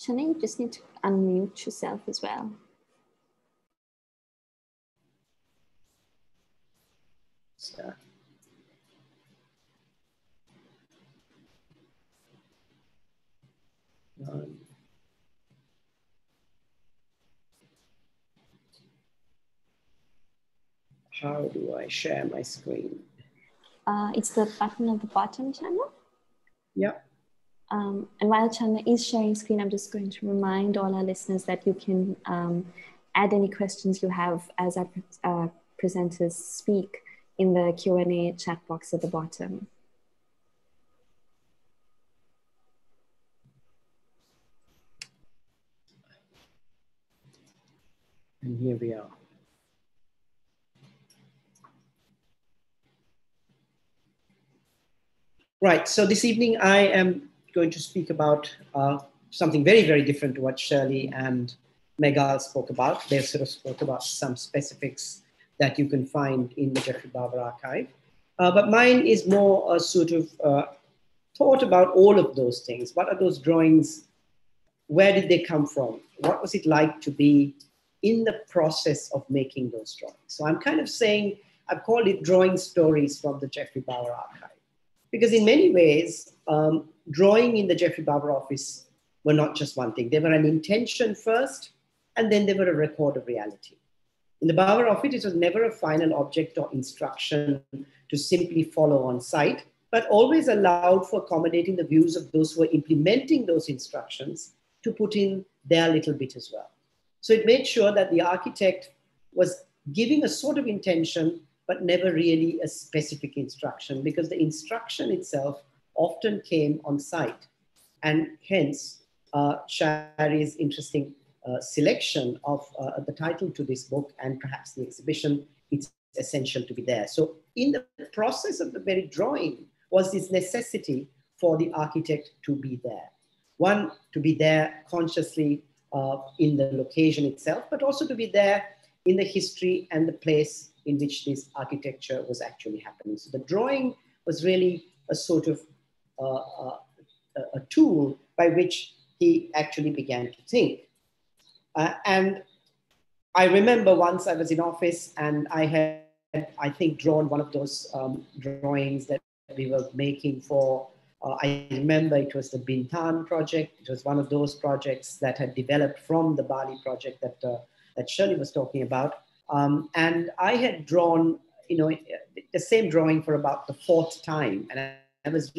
Channa, you just need to unmute yourself as well. So. How do I share my screen? It's the button at the bottom, Channa. Yeah. And while Channa is sharing screen, I'm just going to remind all our listeners that you can add any questions you have as our presenters speak in the Q&A chat box at the bottom. And here we are. Right, so this evening I am going to speak about something very, very different to what Shirley and Meghal spoke about. They sort of spoke about some specifics that you can find in the Geoffrey Bawa archive. But mine is more a sort of thought about all of those things. What are those drawings? Where did they come from? What was it like to be in the process of making those drawings? So I'm kind of saying, I've called it Drawing Stories from the Geoffrey Bawa Archive. Because in many ways, drawing in the Geoffrey Bawa office were not just one thing. They were an intention first, and then they were a record of reality. In the Bawa office, it was never a final object or instruction to simply follow on site, but always allowed for accommodating the views of those who were implementing those instructions to put in their little bit as well. So it made sure that the architect was giving a sort of intention, but never really a specific instruction, because the instruction itself often came on site. And hence, Shari's interesting selection of the title to this book and perhaps the exhibition, It's Essential to Be There. So in the process of the very drawing was this necessity for the architect to be there. One, to be there consciously in the location itself, but also to be there in the history and the place in which this architecture was actually happening. So the drawing was really a sort of a tool by which he actually began to think. And I remember once I was in office and I had, I think, drawn one of those drawings that we were making for, I remember it was the Bintan project. It was one of those projects that had developed from the Bali project that, that Shirley was talking about. And I had drawn, you know, the same drawing for about the fourth time. And I was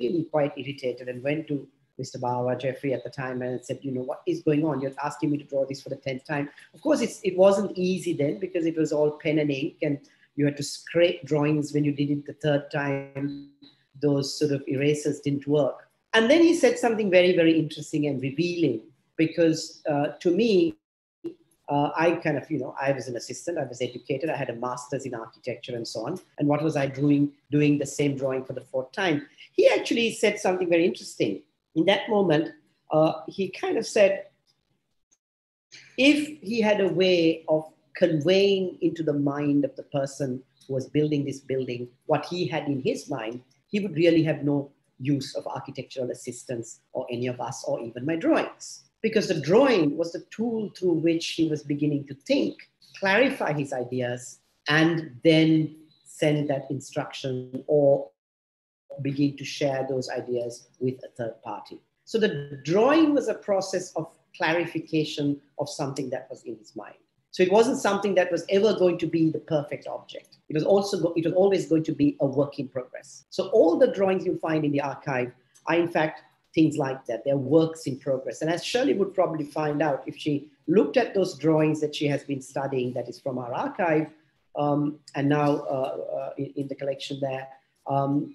really quite irritated and went to Mr. Bawa, Geoffrey at the time, and said, you know, what is going on? You're asking me to draw this for the 10th time. Of course, it wasn't easy then because it was all pen and ink and you had to scrape drawings. When you did it the third time, those sort of erasers didn't work. And then he said something very, very interesting and revealing because to me, I kind of, you know, I was an assistant, I was educated, I had a master's in architecture and so on. And what was I doing the same drawing for the fourth time? He actually said something very interesting. In that moment, he kind of said, if he had a way of conveying into the mind of the person who was building this building, what he had in his mind, he would really have no use of architectural assistance or any of us or even my drawings. Because the drawing was the tool through which he was beginning to think, clarify his ideas, and then send that instruction or begin to share those ideas with a third party. So the drawing was a process of clarification of something that was in his mind. So it wasn't something that was ever going to be the perfect object. It was also, it was always going to be a work in progress. So all the drawings you find in the archive are in fact things like that. They're works in progress. And as Shirley would probably find out if she looked at those drawings that she has been studying, that is from our archive and now in the collection there, and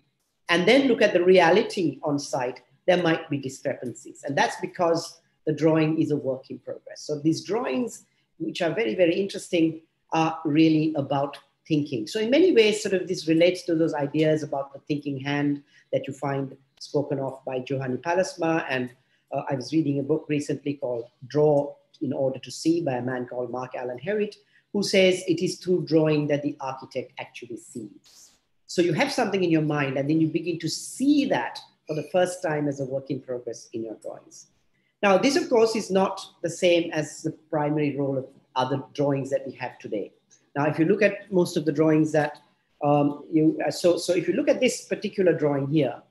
then look at the reality on site, there might be discrepancies. And that's because the drawing is a work in progress. So these drawings, which are very, very interesting, are really about thinking. So in many ways, sort of this relates to those ideas about the thinking hand that you find spoken of by Johanni Palasma. And I was reading a book recently called Draw in Order to See by a man called Mark Allen Herritt, who says it is through drawing that the architect actually sees. So you have something in your mind and then you begin to see that for the first time as a work in progress in your drawings. Now, this of course is not the same as the primary role of other drawings that we have today. Now, if you look at most of the drawings that if you look at this particular drawing here,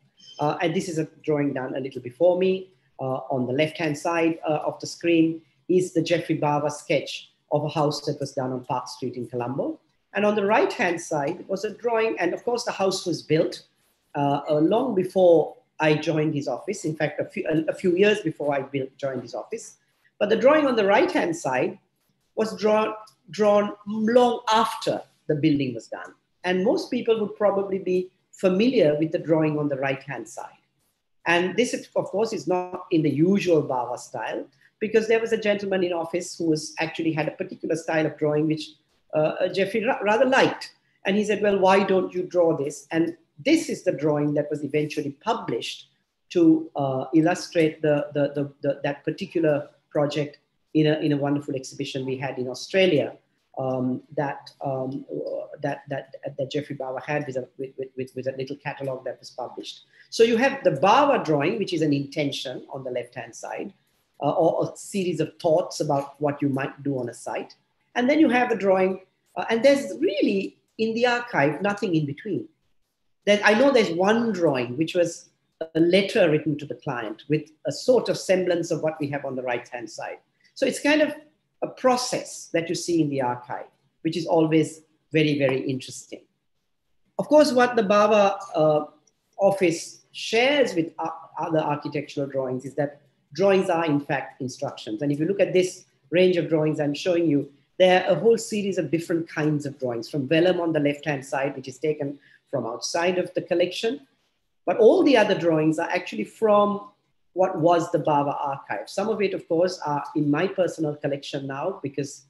and this is a drawing done a little before me, on the left-hand side of the screen is the Geoffrey Bawa sketch of a house that was done on Park Street in Colombo. And on the right-hand side was a drawing, and of course the house was built long before I joined his office. In fact, a few years before I joined his office. But the drawing on the right-hand side was drawn long after the building was done. And most people would probably be familiar with the drawing on the right-hand side. And this, of course, is not in the usual Bawa style, because there was a gentleman in office who was actually had a particular style of drawing, which Geoffrey rather liked. And he said, well, why don't you draw this? And This is the drawing that was eventually published to illustrate that particular project in a wonderful exhibition we had in Australia that Geoffrey Bawa had with a little catalog that was published. So you have the Bawa drawing, which is an intention on the left-hand side, or a series of thoughts about what you might do on a site. And then you have a drawing, and there's really, in the archive, nothing in between. Then I know there's one drawing, which was a letter written to the client with a sort of semblance of what we have on the right-hand side. So it's kind of a process that you see in the archive, which is always very, very interesting. Of course, what the Bawa office shares with other architectural drawings is that drawings are in fact instructions. And if you look at this range of drawings I'm showing you, there are a whole series of different kinds of drawings, from vellum on the left-hand side, which is taken from outside of the collection. But all the other drawings are actually from what was the Bawa archive. Some of it, of course, are in my personal collection now, because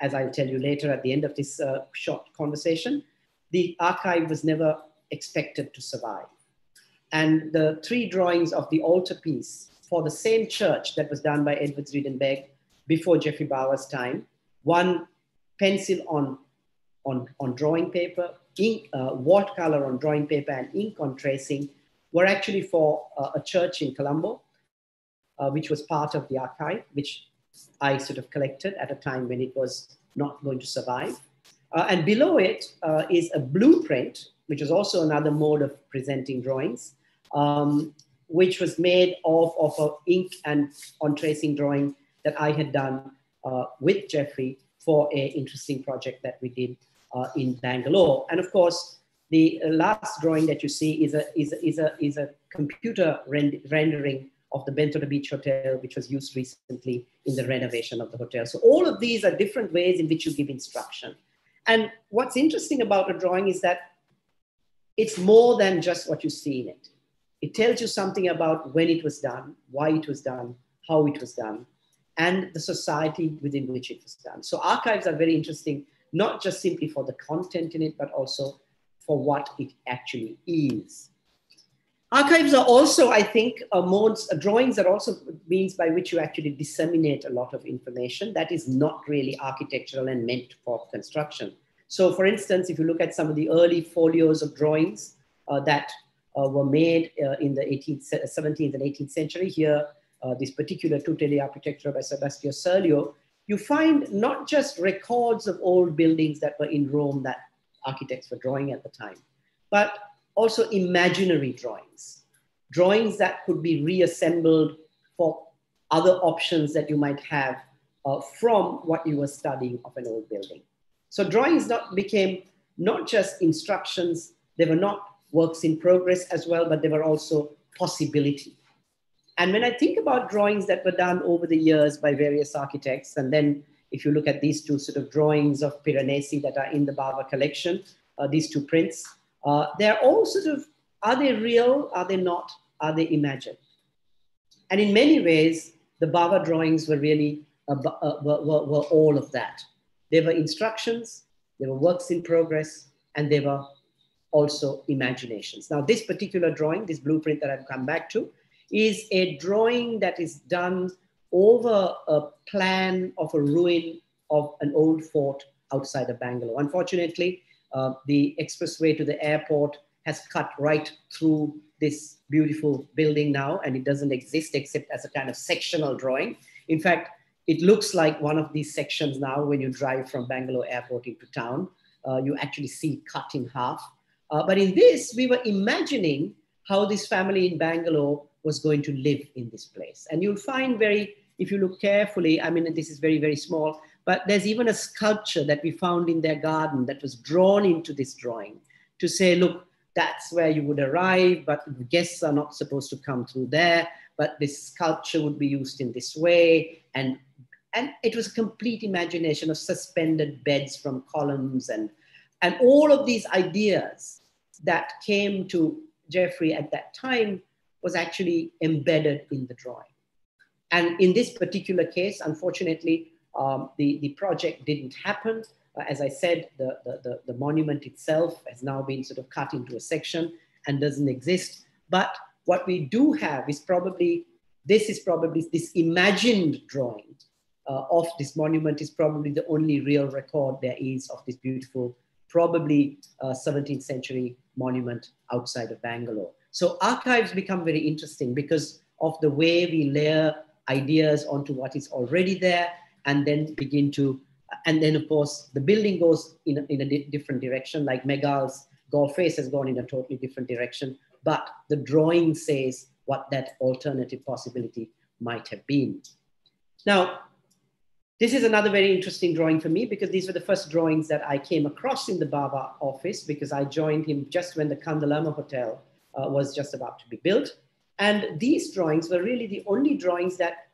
as I'll tell you later at the end of this short conversation, the archive was never expected to survive. And the three drawings of the altarpiece for the same church that was done by Edward Swedenberg before Geoffrey Bawa's time, one pencil on drawing paper, ink, watercolor on drawing paper and ink on tracing, were actually for a church in Colombo, which was part of the archive, which I sort of collected at a time when it was not going to survive. And below it is a blueprint, which is also another mode of presenting drawings, which was made of ink and on tracing drawing that I had done with Geoffrey for an interesting project that we did in Bangalore. And of course, the last drawing that you see is a computer rendering of the Bentota Beach Hotel, which was used recently in the renovation of the hotel. So all of these are different ways in which you give instruction. And what's interesting about a drawing is that it's more than just what you see in it. It tells you something about when it was done, why it was done, how it was done, and the society within which it was done. So archives are very interesting, not just simply for the content in it, but also for what it actually is. Archives are also, I think, drawings are also means by which you actually disseminate a lot of information that is not really architectural and meant for construction. So for instance, if you look at some of the early folios of drawings that were made in the 17th and 18th century here, this particular Tutele architecture by Sebastio Serlio, you find not just records of old buildings that were in Rome that architects were drawing at the time, but also imaginary drawings, drawings that could be reassembled for other options that you might have from what you were studying of an old building. So drawings became not just instructions, they were not works in progress as well, but they were also possibility. And when I think about drawings that were done over the years by various architects, and then if you look at these two sort of drawings of Piranesi that are in the Bawa collection, these two prints, they're all sort of, are they real? Are they not? Are they imagined? And in many ways, the Bawa drawings were really, were all of that. They were instructions, they were works in progress, and they were also imaginations. Now this particular drawing, this blueprint that I've come back to, is a drawing that is done over a plan of a ruin of an old fort outside of Bangalore. Unfortunately, the expressway to the airport has cut right through this beautiful building now, and it doesn't exist except as a kind of sectional drawing. In fact, it looks like one of these sections now when you drive from Bangalore airport into town, you actually see cut in half. But in this, we were imagining how this family in Bangalore was going to live in this place. And you'll find if you look carefully, I mean, this is very, very small, but there's even a sculpture that we found in their garden that was drawn into this drawing to say, look, that's where you would arrive, but guests are not supposed to come through there, but this sculpture would be used in this way. And it was a complete imagination of suspended beds from columns and all of these ideas that came to Geoffrey at that time was actually embedded in the drawing. And in this particular case, unfortunately, the project didn't happen. As I said, the monument itself has now been sort of cut into a section, and doesn't exist. But what we do have is probably, this imagined drawing of this monument is probably the only real record there is of this beautiful, probably 17th century monument outside of Bangalore. So archives become very interesting because of the way we layer ideas onto what is already there, and then begin to, and then of course the building goes in a different direction, like Meghal's Galle Face has gone in a totally different direction, but the drawing says what that alternative possibility might have been. Now, this is another very interesting drawing for me because these were the first drawings that I came across in the Bawa office, because I joined him just when the Kandalama Hotel was just about to be built. And these drawings were really the only drawings that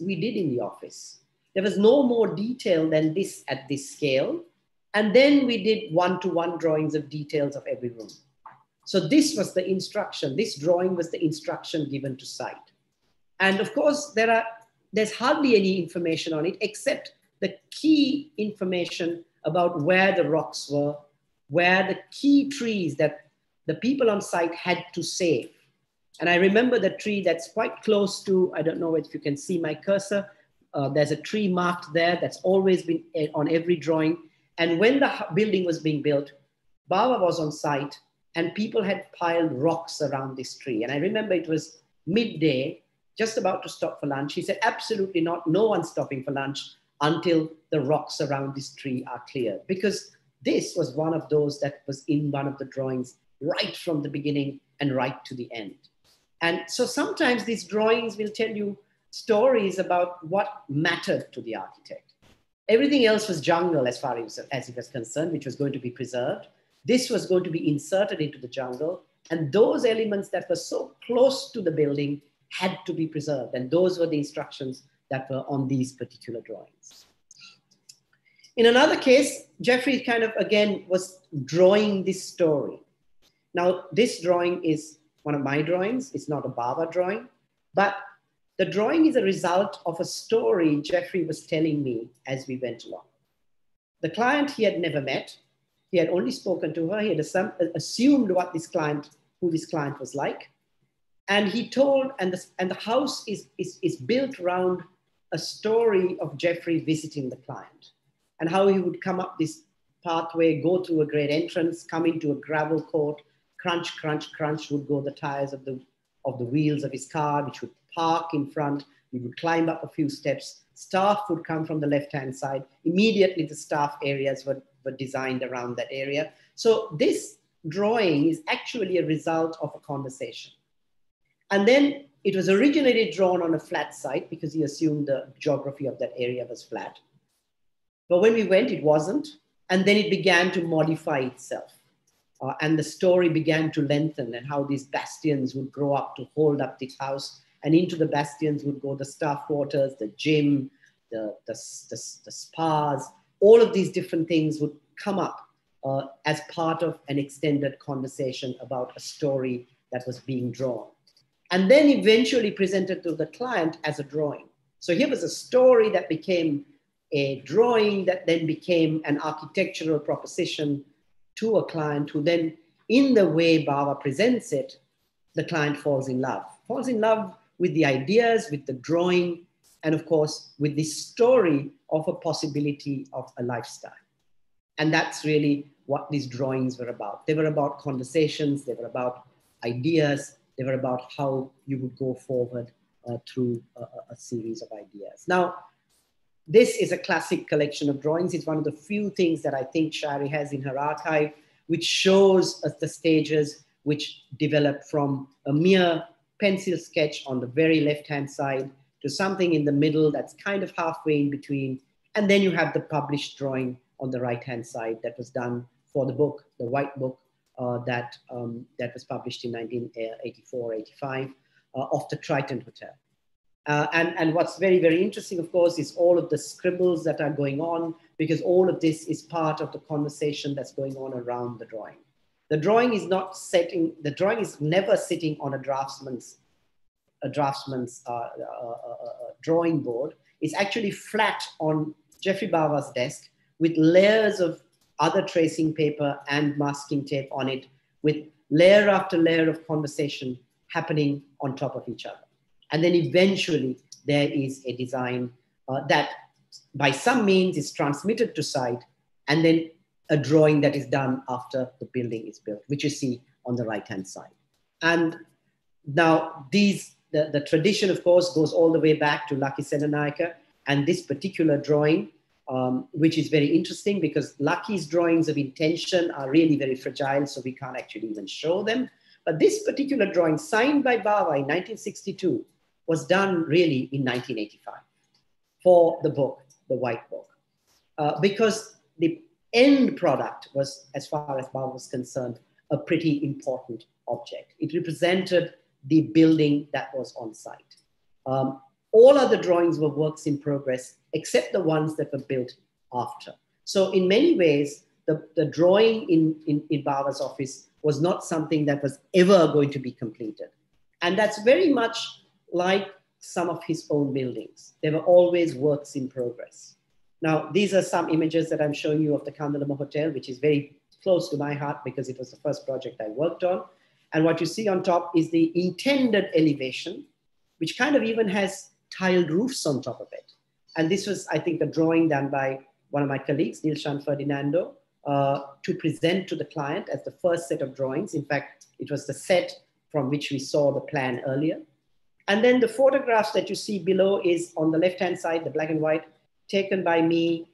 we did in the office. There was no more detail than this at this scale. And then we did one-to-one drawings of details of every room. So this was the instruction. This drawing was the instruction given to site. And of course, there's hardly any information on it except the key information about where the rocks were, where the key trees that the people on site had to save. And I remember the tree that's quite close to, I don't know if you can see my cursor, there's a tree marked there that's always been on every drawing. And when the building was being built, Bawa was on site and people had piled rocks around this tree. And I remember it was midday, just about to stop for lunch. He said, absolutely not, no one's stopping for lunch until the rocks around this tree are cleared. Because this was one of those that was in one of the drawings right from the beginning and right to the end. And so sometimes these drawings will tell you stories about what mattered to the architect. Everything else was jungle as far as it was concerned, which was going to be preserved. This was going to be inserted into the jungle. And those elements that were so close to the building had to be preserved. And those were the instructions that were on these particular drawings. In another case, Geoffrey kind of, again, was drawing this story. Now, this drawing is one of my drawings. It's not a Bawa drawing, but the drawing is a result of a story Geoffrey was telling me as we went along. The client he had never met. He had only spoken to her. He had assumed what this client, who this client was like. And he told, and the house is built around a story of Geoffrey visiting the client and how he would come up this pathway, go through a great entrance, come into a gravel court, crunch, crunch, crunch would go the tires of the wheels of his car, which would park in front. He would climb up a few steps. Staff would come from the left-hand side. Immediately, the staff areas were designed around that area. So this drawing is actually a result of a conversation. And then it was originally drawn on a flat site because he assumed the geography of that area was flat. But when we went, it wasn't. And then it began to modify itself. And the story began to lengthen, and how these bastions would grow up to hold up this house. And into the bastions would go the staff quarters, the gym, the spas. All of these different things would come up as part of an extended conversation about a story that was being drawn. And then eventually presented to the client as a drawing. So here was a story that became a drawing that then became an architectural proposition to a client who then, in the way Bawa presents it, the client falls in love with the ideas, with the drawing, and of course, with the story of a possibility of a lifestyle. And that's really what these drawings were about. They were about conversations, they were about ideas, they were about how you would go forward through a series of ideas. Now, this is a classic collection of drawings. It's one of the few things that I think Shari has in her archive, which shows us the stages which developed from a mere pencil sketch on the very left-hand side to something in the middle that's kind of halfway in between. And then you have the published drawing on the right-hand side that was done for the book, the white book that was published in 1984, 85 of the Triton Hotel. And what's very, very interesting, of course, is all of the scribbles that are going on, because all of this is part of the conversation that's going on around the drawing. The drawing is not setting, the drawing is never sitting on a draftsman's drawing board. It's actually flat on Geoffrey Bawa's desk with layers of other tracing paper and masking tape on it, with layer after layer of conversation happening on top of each other. And then eventually there is a design that by some means is transmitted to site, and then a drawing that is done after the building is built, which you see on the right-hand side. And now these, the tradition, of course, goes all the way back to Laki Senanayake, and this particular drawing, which is very interesting because Laki's drawings of intention are really very fragile, so we can't actually even show them. But this particular drawing, signed by Bawa in 1962, was done really in 1985 for the book, the White Book, because the end product was, as far as Bawa was concerned, a pretty important object. It represented the building that was on site. All other drawings were works in progress, except the ones that were built after. So in many ways, the drawing in Bawa's office was not something that was ever going to be completed. And that's very much like some of his own buildings. They were always works in progress. Now, these are some images that I'm showing you of the Kandalama Hotel, which is very close to my heart because it was the first project I worked on. And what you see on top is the intended elevation, which kind of even has tiled roofs on top of it. And this was, I think, a drawing done by one of my colleagues, Nilshan Ferdinando, to present to the client as the first set of drawings. In fact, it was the set from which we saw the plan earlier. And then the photographs that you see below is on the left-hand side, the black and white, taken by me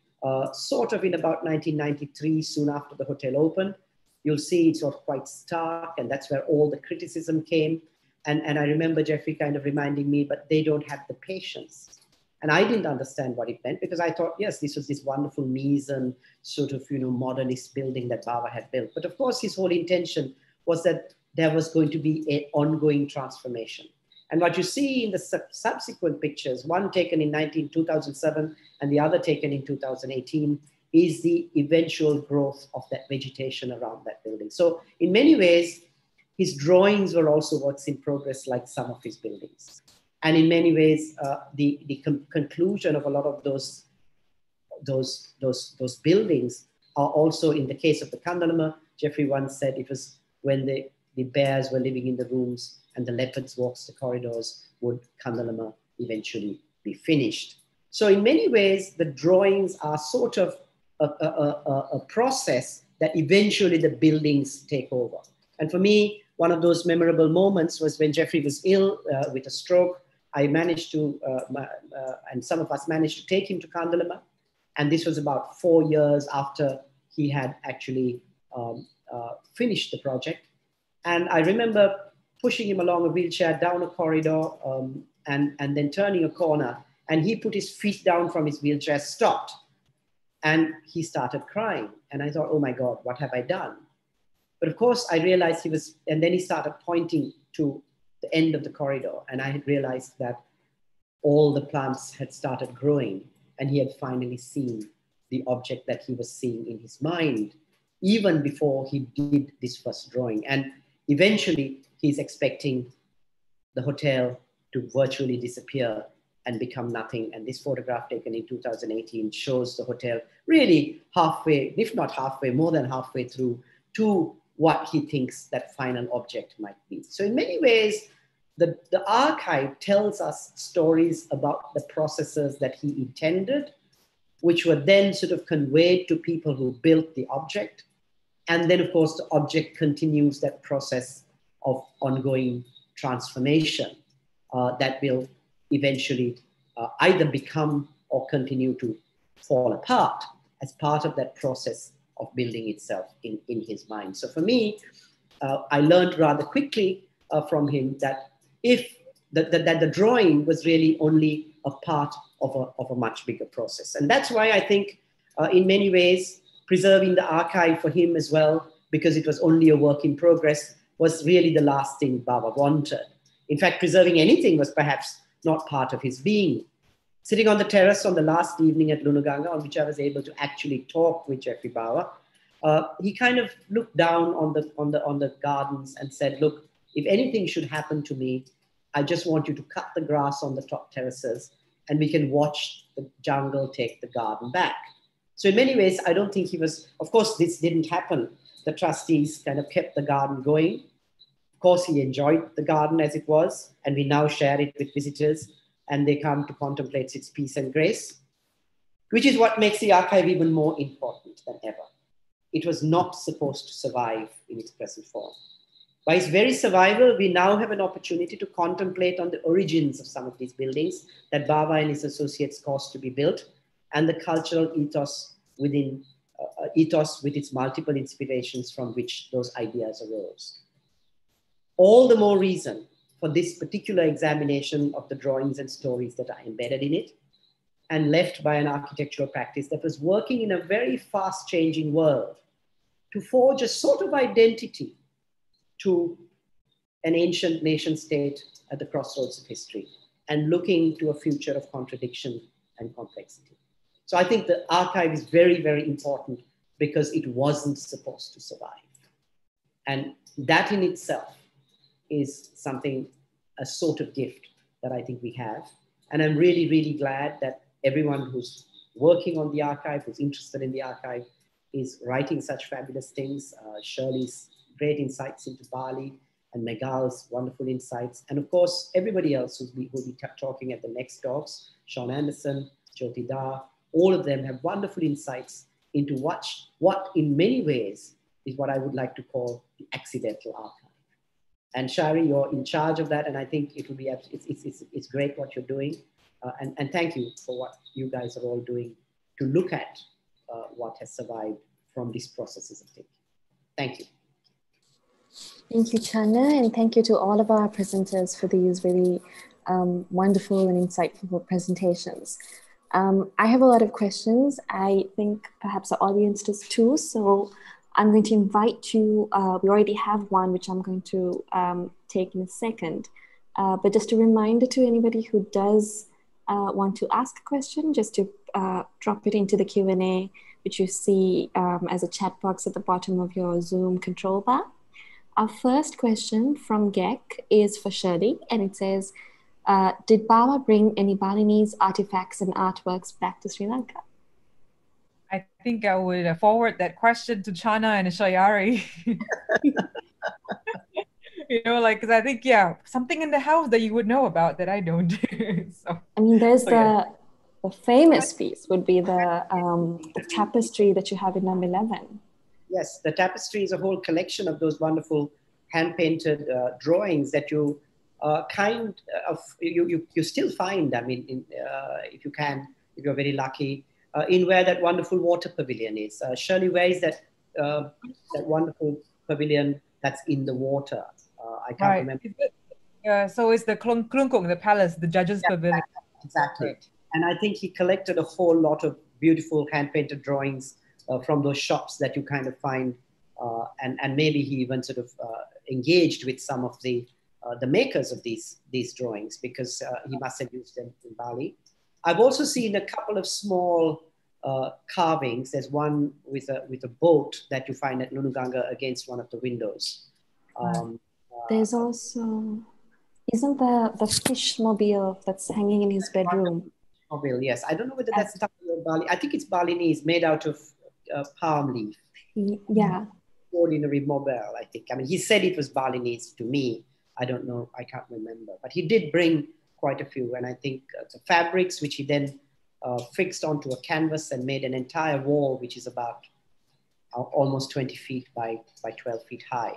sort of in about 1993, soon after the hotel opened. You'll see it's sort of quite stark, and that's where all the criticism came. And I remember Geoffrey kind of reminding me, but they don't have the patience. And I didn't understand what it meant, because I thought, yes, this was this wonderful mise and sort of, you know, modernist building that Bawa had built. But of course, his whole intention was that there was going to be an ongoing transformation. And what you see in the subsequent pictures, one taken in 2007 and the other taken in 2018, is the eventual growth of that vegetation around that building. So in many ways, his drawings were also works in progress, like some of his buildings. And in many ways, the conclusion of a lot of those buildings are also, in the case of the Kandalama, Geoffrey once said it was when the bears were living in the rooms and the leopards walked the corridors, would Kandalama eventually be finished. So in many ways, the drawings are sort of a process that eventually the buildings take over. And for me, one of those memorable moments was when Geoffrey was ill with a stroke. I managed to, and some of us managed to take him to Kandalama. And this was about 4 years after he had actually finished the project. And I remember pushing him along a wheelchair down a corridor and then turning a corner. And he put his feet down from his wheelchair, stopped, and he started crying. And I thought, oh my God, what have I done? But of course, I realized he was, and then he started pointing to the end of the corridor. And I had realized that all the plants had started growing, and he had finally seen the object that he was seeing in his mind, even before he did this first drawing. And eventually, he's expecting the hotel to virtually disappear and become nothing. And this photograph taken in 2018 shows the hotel really halfway, if not halfway, more than halfway through to what he thinks that final object might be. So in many ways, the archive tells us stories about the processes that he intended, which were then sort of conveyed to people who built the object. And then of course, the object continues that process of ongoing transformation that will eventually either become or continue to fall apart as part of that process of building itself in his mind. So for me, I learned rather quickly from him that that the drawing was really only a part of a much bigger process. And that's why I think in many ways, preserving the archive for him as well, because it was only a work in progress, was really the last thing Bawa wanted. In fact, preserving anything was perhaps not part of his being. Sitting on the terrace on the last evening at Lunuganga, on which I was able to actually talk with Geoffrey Bawa, he kind of looked down on the gardens and said, look, if anything should happen to me, I just want you to cut the grass on the top terraces and we can watch the jungle take the garden back. So in many ways, I don't think he was, of course, this didn't happen, the trustees kind of kept the garden going. Of course, he enjoyed the garden as it was, and we now share it with visitors, and they come to contemplate its peace and grace, which is what makes the archive even more important than ever. It was not supposed to survive in its present form. By its very survival, we now have an opportunity to contemplate on the origins of some of these buildings that Bawa and his associates caused to be built, and the cultural ethos within ethos with its multiple inspirations from which those ideas arose. All the more reason for this particular examination of the drawings and stories that are embedded in it and left by an architectural practice that was working in a very fast changing world to forge a sort of identity to an ancient nation state at the crossroads of history and looking to a future of contradiction and complexity. So I think the archive is very, very important because it wasn't supposed to survive. And that in itself is something, a sort of gift that I think we have. And I'm really, really glad that everyone who's working on the archive, who's interested in the archive, is writing such fabulous things. Shirley's great insights into Bali and Meghal's wonderful insights. And of course, everybody else who'll be talking at the next talks, Sean Anderson, Jyoti Dhar, all of them have wonderful insights into what in many ways is what I would like to call the accidental archive. And Shari, you're in charge of that, and I think it will be, it's great what you're doing. And thank you for what you guys are all doing to look at what has survived from these processes of thinking. Thank you. Thank you, Channa, and thank you to all of our presenters for these really wonderful and insightful presentations. I have a lot of questions. I think perhaps the audience does too, so I'm going to invite you, we already have one, which I'm going to take in a second. But just a reminder to anybody who does want to ask a question, just to drop it into the Q&A, which you see as a chat box at the bottom of your Zoom control bar. Our first question from GEC is for Shirley, and it says, did Bawa bring any Balinese artifacts and artworks back to Sri Lanka? I think I would forward that question to Channa and Shayari. You know, like, because I think, yeah, something in the house that you would know about that I don't. So, I mean, there's the famous piece would be the tapestry that you have in number 11. Yes, the tapestry is a whole collection of those wonderful hand-painted drawings that you you still find, I mean, in, if you can, if you're very lucky, in where that wonderful water pavilion is. Shirley, where is that, that wonderful pavilion that's in the water? I can't remember. So it's the Klungkung, the palace, the judges' pavilion. Exactly. And I think he collected a whole lot of beautiful hand-painted drawings from those shops that you kind of find, and maybe he even sort of engaged with some of the makers of these drawings, because he must have used them in Bali. I've also seen a couple of small carvings. There's one with a boat that you find at Lunuganga against one of the windows. There's also, isn't the fish mobile that's hanging in his bedroom? Mobile, yes. I don't know whether that's Bali. I think it's Balinese, made out of palm leaf. Yeah. Ordinary mobile, I think. I mean, he said it was Balinese to me. I don't know. I can't remember. But he did bring quite a few. And I think the fabrics, which he then fixed onto a canvas and made an entire wall, which is about almost 20 feet by 12 feet high,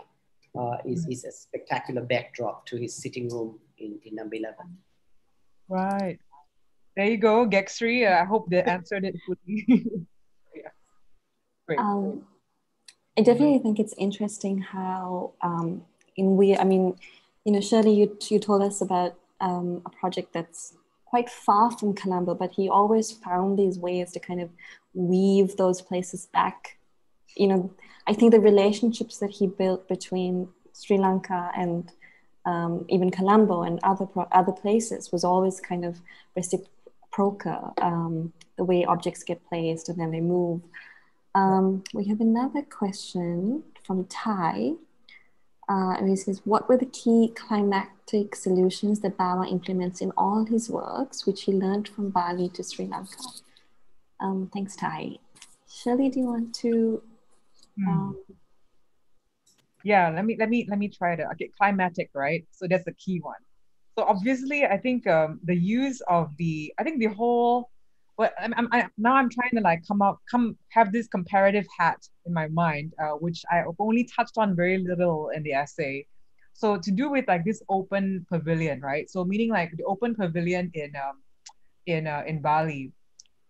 is a spectacular backdrop to his sitting room in number 11. Right. There you go, Gexri. I hope they answered it fully. Great. I definitely think it's interesting how I mean, you know, Shirley, you told us about a project that's quite far from Colombo, but he always found these ways to kind of weave those places back. You know, I think the relationships that he built between Sri Lanka and even Colombo and other places was always kind of reciprocal. The way objects get placed and then they move. We have another question from Thai. And he says, what were the key climatic solutions that Bawa implements in all his works, which he learned from Bali to Sri Lanka? Thanks, Thai. Shirley, do you want to Yeah, let me try to. Okay, climatic, right? So that's the key one. So obviously, I think the use of the, I think the whole, well, I'm trying to like have this comparative hat in my mind, which I only touched on very little in the essay. So to do with like this open pavilion, right? So meaning like the open pavilion in Bali,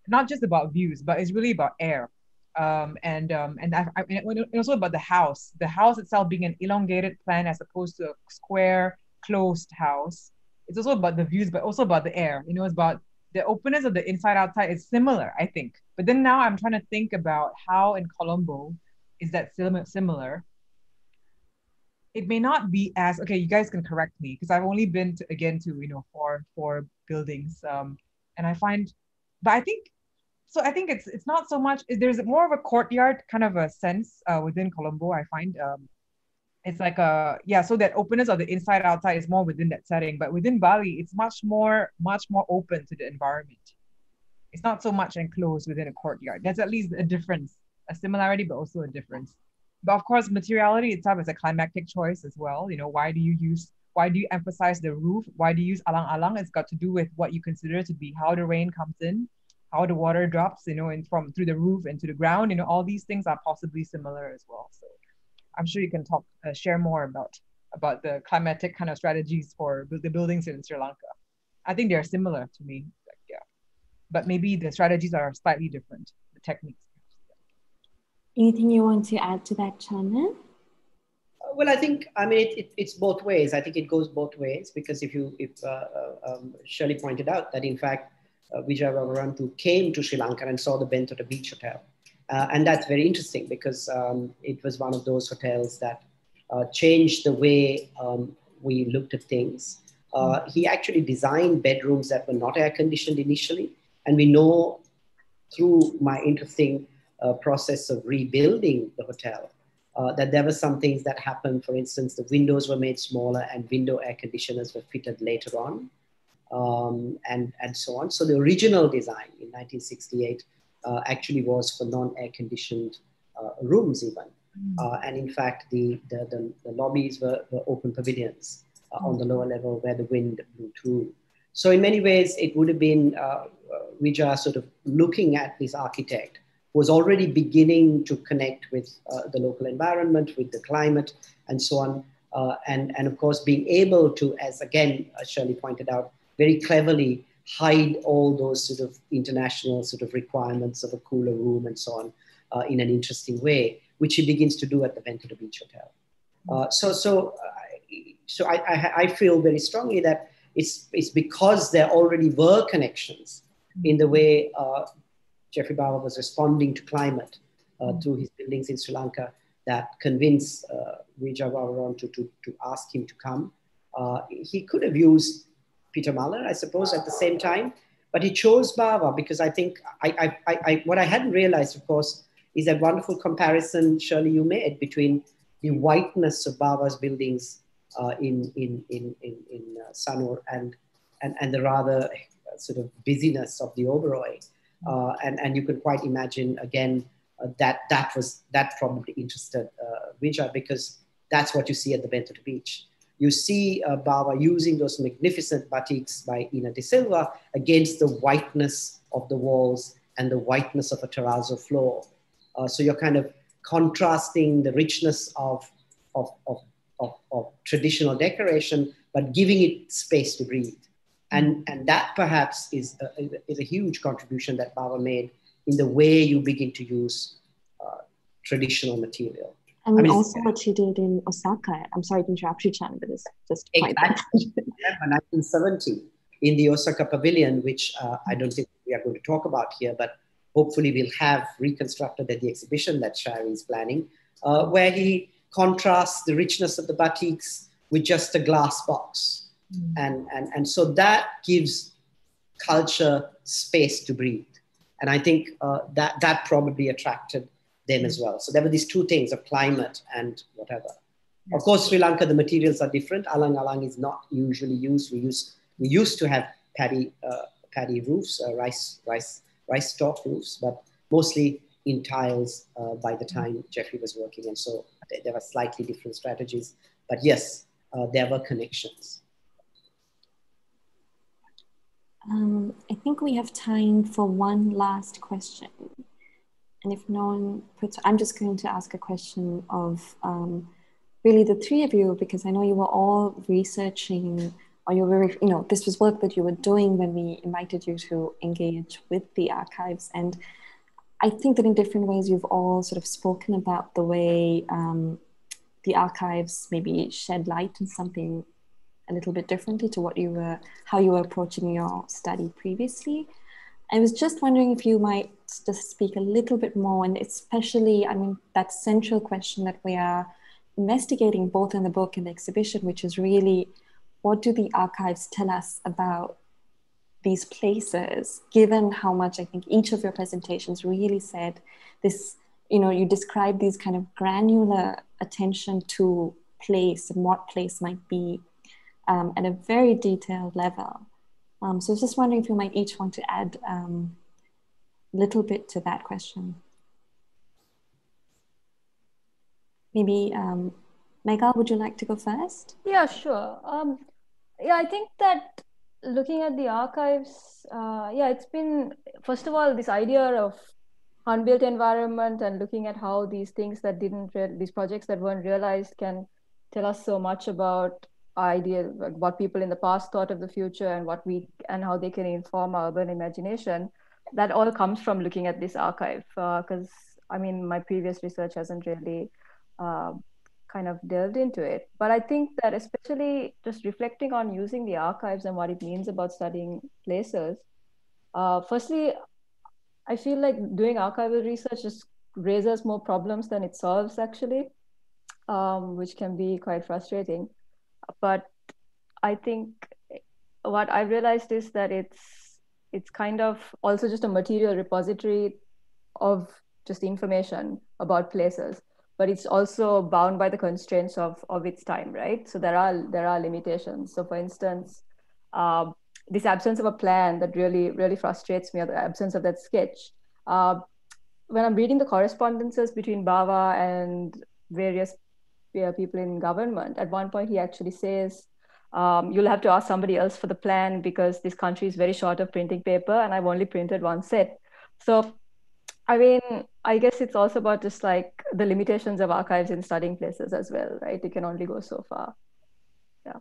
not just about views, but it's really about air. And also about the house itself being an elongated plan as opposed to a square closed house. It's also about the views, but also about the air. You know, it's about the openness of the inside outside is similar, I think. But then now I'm trying to think about how in Colombo is that similar. It may not be as, okay, you guys can correct me because I've only been to, again, to, you know, four buildings. And I find, but I think, so I think it's not so much, there's more of a courtyard kind of a sense within Colombo, I find. It's like a, yeah, so that openness of the inside outside is more within that setting, but within Bali, it's much more open to the environment. It's not so much enclosed within a courtyard. That's at least a difference, a similarity, but also a difference. But of course, materiality itself is a climactic choice as well. You know, why do you emphasize the roof? Why do you use alang-alang? It's got to do with what you consider to be how the rain comes in, how the water drops, you know, and from through the roof into the ground, you know, all these things are possibly similar as well. So I'm sure you can talk, share more about the climatic kind of strategies for the buildings in Sri Lanka. I think they're similar to me, like, yeah. But maybe the strategies are slightly different, the techniques. Yeah. Anything you want to add to that, Channa? Well, I think, I mean, it's both ways. I think it goes both ways because if Shirley pointed out that in fact, Wija Waworuntu came to Sri Lanka and saw the Bentota Beach Hotel. And that's very interesting because it was one of those hotels that changed the way we looked at things. He actually designed bedrooms that were not air conditioned initially. And we know through my interesting process of rebuilding the hotel that there were some things that happened. For instance, the windows were made smaller and window air conditioners were fitted later on. And so on. So the original design in 1968 actually was for non-air conditioned rooms even. Mm. And in fact, the lobbies were open pavilions on the lower level where the wind blew through. So in many ways, it would have been Wija sort of looking at this architect who was already beginning to connect with the local environment, with the climate and so on. And of course, being able to, as again, Shirley pointed out, very cleverly hide all those sort of international sort of requirements of a cooler room and so on in an interesting way, which he begins to do at the Bentota Beach Hotel. So I feel very strongly that it's because there already were connections in the way Geoffrey Bawa was responding to climate through his buildings in Sri Lanka that convinced Wija Waworuntu to ask him to come. He could have used Peter Muller, I suppose, at the same time, but he chose Bawa because I think what I hadn't realized, of course, is that wonderful comparison, Shirley, you made between the whiteness of Bawa's buildings in Sanur and the rather sort of busyness of the Oberoi, and you can quite imagine again that probably interested Wija because that's what you see at the Bentota Beach. You see Bawa using those magnificent batiks by Ina De Silva against the whiteness of the walls and the whiteness of a terrazzo floor. So you're kind of contrasting the richness of traditional decoration, but giving it space to breathe. And that perhaps is a huge contribution that Bawa made in the way you begin to use traditional material. I mean also what she did in Osaka. I'm sorry to interrupt you, Channa, but it's just quite that. 1970 in the Osaka Pavilion, which I don't think we are going to talk about here, but hopefully we'll have reconstructed at the exhibition that Shari is planning, where he contrasts the richness of the batiks with just a glass box. Mm. And so that gives culture space to breathe. And I think that probably attracted them as well. So there were these two things of climate and whatever. Yes. Of course, Sri Lanka, the materials are different. Alang-alang is not usually used. We used to have paddy roofs, rice stalk roofs, but mostly in tiles by the time Geoffrey was working. And so there were slightly different strategies, but yes, there were connections. I think we have time for one last question. And if no one puts, I'm just going to ask a question of really the three of you, because I know you were all researching, or you were, you know, this was work that you were doing when we invited you to engage with the archives. And I think that in different ways, you've all sort of spoken about the way the archives maybe shed light on something a little bit differently to what you were, how you were approaching your study previously. I was just wondering if you might just speak a little bit more, and especially, I mean, that central question that we are investigating both in the book and the exhibition, which is really, what do the archives tell us about these places, given how much I think each of your presentations really said this, you know, you described these kind of granular attention to place and what place might be at a very detailed level. So I was just wondering if you might each want to add a little bit to that question. Maybe Meghal, would you like to go first? Yeah, sure. Yeah, I think that looking at the archives, yeah, it's been, first of all, this idea of unbuilt environment and looking at how these things that didn't, these projects that weren't realized can tell us so much about idea, what people in the past thought of the future, and what we, and how they can inform our urban imagination. That all comes from looking at this archive, because I mean, my previous research hasn't really kind of delved into it. But I think that especially just reflecting on using the archives and what it means about studying places, firstly, I feel like doing archival research just raises more problems than it solves, actually, which can be quite frustrating. But I think what I've realized is that it's kind of also just a material repository of just information about places, but it's also bound by the constraints of its time, right? So there are limitations. So for instance, this absence of a plan that really frustrates me, or the absence of that sketch. When I'm reading the correspondences between Bawa and various people in government, at one point he actually says, you'll have to ask somebody else for the plan because this country is very short of printing paper and I've only printed one set. So, I mean, I guess it's also about just like the limitations of archives in studying places as well, right? It can only go so far. Yeah.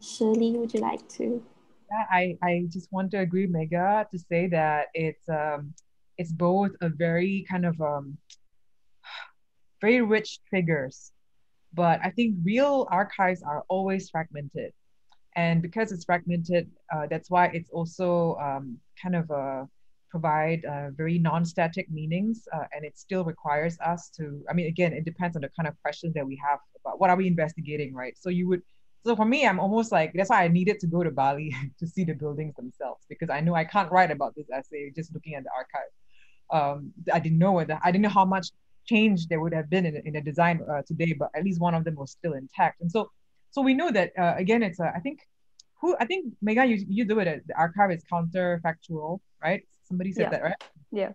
Shirley, would you like to? Yeah, I just want to agree, Mega, to say that it's both a very kind of very rich triggers, but I think real archives are always fragmented, and because it's fragmented, that's why it's also kind of provide very non-static meanings, and it still requires us to, I mean, again, it depends on the kind of questions that we have about what are we investigating, right? So you would, so for me, I'm almost like, that's why I needed to go to Bali to see the buildings themselves, because I knew I can't write about this essay just looking at the archive. I didn't know whether, I didn't know how much change there would have been in the design today, but at least one of them was still intact. And so we know that again, it's I think Meghal, you do it. The archive is counterfactual, right? Somebody said that, right? Yeah.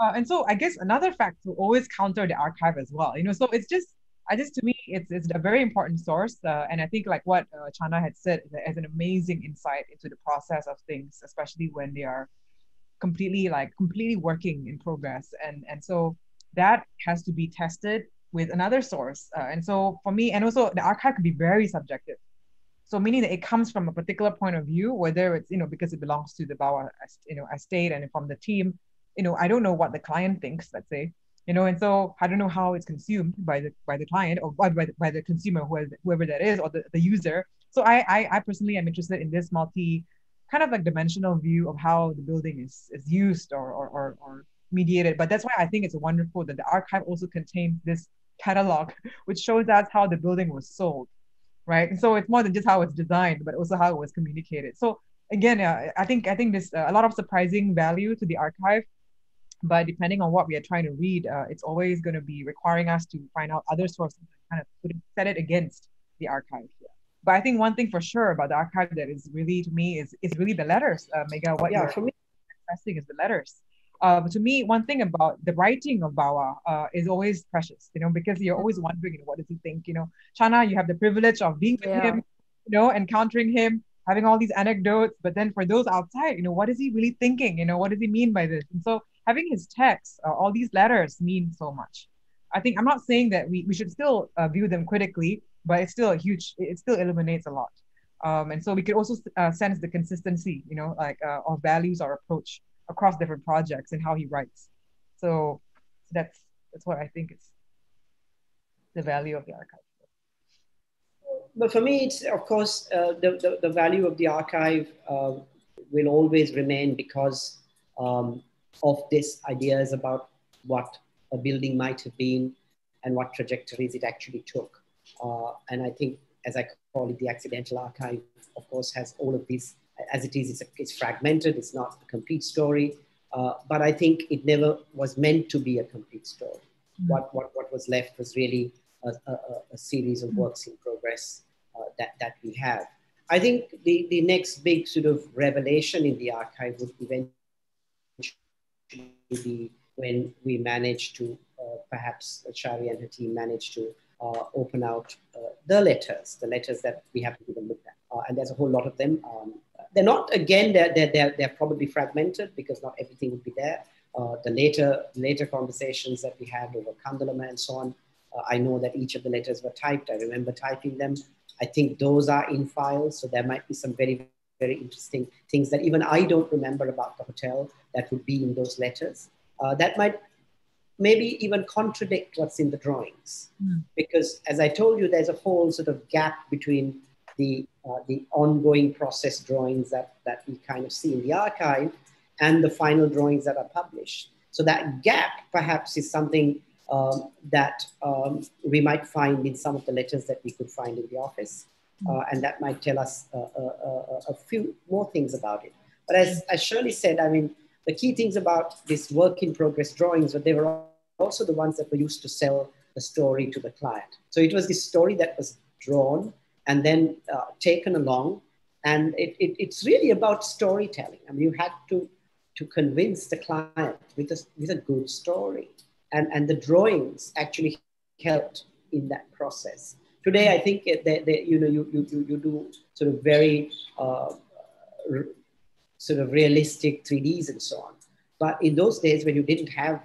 And so I guess another fact will always counter the archive as well. You know, so it's just, I just, to me, it's a very important source, and I think like what Channa had said, as an amazing insight into the process of things, especially when they are completely working in progress, and so that has to be tested with another source, and so for me, and also the archive can be very subjective, so meaning that it comes from a particular point of view, whether it's, you know, because it belongs to the Bawa, you know, estate and from the team, you know, I don't know what the client thinks, let's say, you know, and so I don't know how it's consumed by the client or by the consumer, whoever that is, or the user. So I personally am interested in this dimensional view of how the building is used or mediated. But that's why I think it's wonderful that the archive also contains this catalog, which shows us how the building was sold, right? And so it's more than just how it's designed, but also how it was communicated. So again, I think there's a lot of surprising value to the archive, but depending on what we are trying to read, it's always going to be requiring us to find out other sources and kind of set it against the archive. Yeah. But I think one thing for sure about the archive that is really, to me, is really the letters, Mega. What you're interesting is the letters. To me, one thing about the writing of Bawa is always precious, because you're always wondering, what does he think? Channa, you have the privilege of being with him, encountering him, having all these anecdotes. But then for those outside, what is he really thinking? What does he mean by this? And so having his texts, all these letters mean so much. I think I'm not saying that we should still view them critically, but it's still it still illuminates a lot. And so we could also sense the consistency, of values or approach across different projects and how he writes. So that's what I think is the value of the archive. But for me, it's, of course, the value of the archive will always remain because of this ideas about what a building might have been and what trajectories it actually took. And I think, as I call it, the accidental archive, of course, has all of these. As it is, it's fragmented, it's not a complete story, but I think it never was meant to be a complete story. Mm-hmm. What was left was really a series of works in progress that we have. I think the next big sort of revelation in the archive would eventually be when we managed to, perhaps Shari and her team managed to open out the letters that we haven't even looked at. And there's a whole lot of them. They're not, again, they're probably fragmented because not everything would be there. The later conversations that we had over Kandalama and so on, I know that each of the letters were typed. I remember typing them. I think those are in files. So there might be some very, very interesting things that even I don't remember about the hotel that would be in those letters. That might maybe even contradict what's in the drawings. Mm. Because as I told you, there's a whole sort of gap between the ongoing process drawings that we kind of see in the archive and the final drawings that are published. So that gap perhaps is something that we might find in some of the letters that we could find in the office. And that might tell us a few more things about it. But as Shirley said, I mean, the key things about this work in progress drawings were they were also the ones that were used to sell the story to the client. So it was this story that was drawn and then taken along. And it's really about storytelling. I mean, you had to convince the client with a good story. And the drawings actually helped in that process. Today, I think you do sort of very sort of realistic 3Ds and so on. But in those days when you had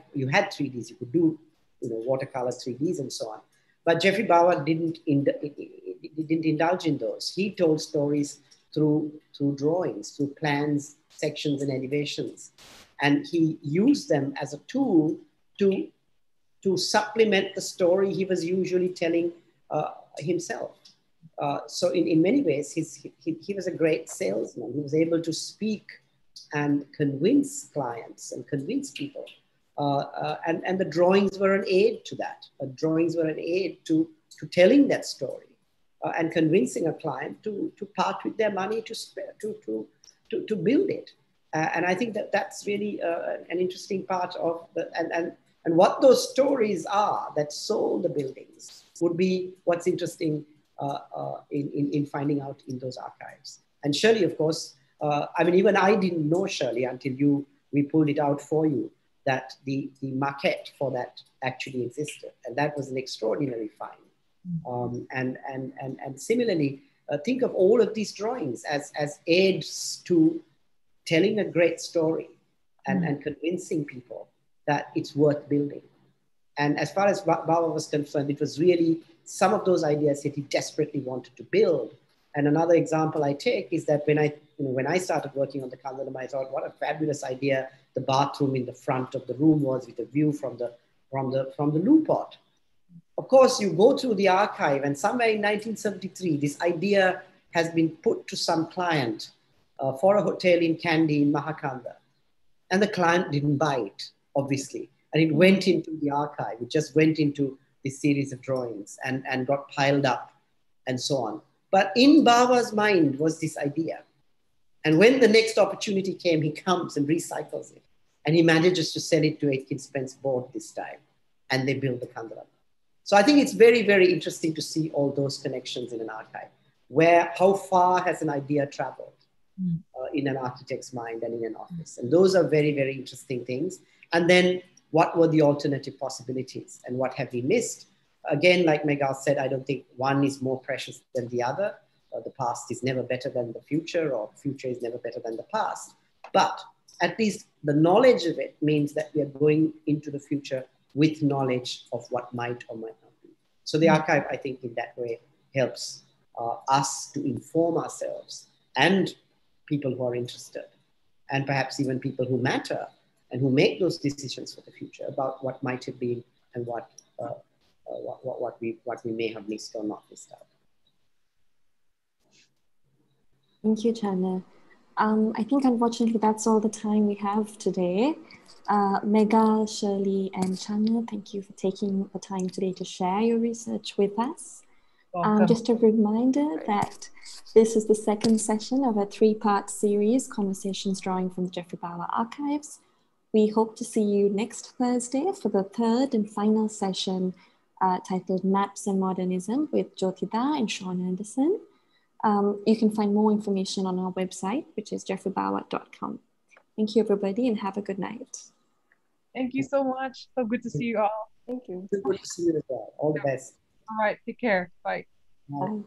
3Ds, you could do watercolor 3Ds and so on. But Geoffrey Bawa didn't indulge in those. He told stories through drawings, through plans, sections, and elevations. And he used them as a tool to supplement the story he was usually telling himself. So in many ways, he was a great salesman. He was able to speak and convince clients and convince people. And the drawings were an aid to that. The drawings were an aid to telling that story and convincing a client to part with their money to build it. And I think that's really an interesting part of the, and what those stories are that sold the buildings would be what's interesting in finding out in those archives. And Shirley, of course, I mean, even I didn't know Shirley until we pulled it out for you, that the maquette for that actually existed. And that was an extraordinary find. And similarly, think of all of these drawings as aids to telling a great story and convincing people that it's worth building. And as far as Bawa was concerned, it was really some of those ideas that he desperately wanted to build. And another example I take is that when I started working on the Kandalama, I thought, what a fabulous idea the bathroom in the front of the room was with a view from the loo pot. Of course, you go through the archive, and somewhere in 1973, this idea has been put to some client for a hotel in Kandy in Mahakanda, and the client didn't buy it, obviously. And it went into the archive. It just went into this series of drawings and got piled up and so on. But in Bawa's mind was this idea. And when the next opportunity came, he comes and recycles it. And he manages to sell it to Aitken Spence board this time. And they build the Kandalama. So I think it's very, very interesting to see all those connections in an archive. How far has an idea traveled? in an architect's mind than in an office. And those are very, very interesting things. And then what were the alternative possibilities and what have we missed? Again, like Meghal said, I don't think one is more precious than the other. The past is never better than the future, or future is never better than the past. But at least the knowledge of it means that we are going into the future with knowledge of what might or might not be. So the archive, I think, in that way helps us to inform ourselves and people who are interested, and perhaps even people who matter and who make those decisions for the future about what might have been and what we may have missed or not missed out. Thank you, Channa. I think, unfortunately, that's all the time we have today. Meghal, Shirley, and Channa, thank you for taking the time today to share your research with us. Just a reminder that this is the second session of a three-part series, Conversations Drawing from the Geoffrey Bawa Archives. We hope to see you next Thursday for the third and final session titled Maps and Modernism with Jyoti Dhar and Sean Anderson. You can find more information on our website, which is jeffreybawa.com. Thank you, everybody, and have a good night. Thank you so much. So good to see you all. Thank you. Good to see you as well. All the best. All right. Take care. Bye. Bye.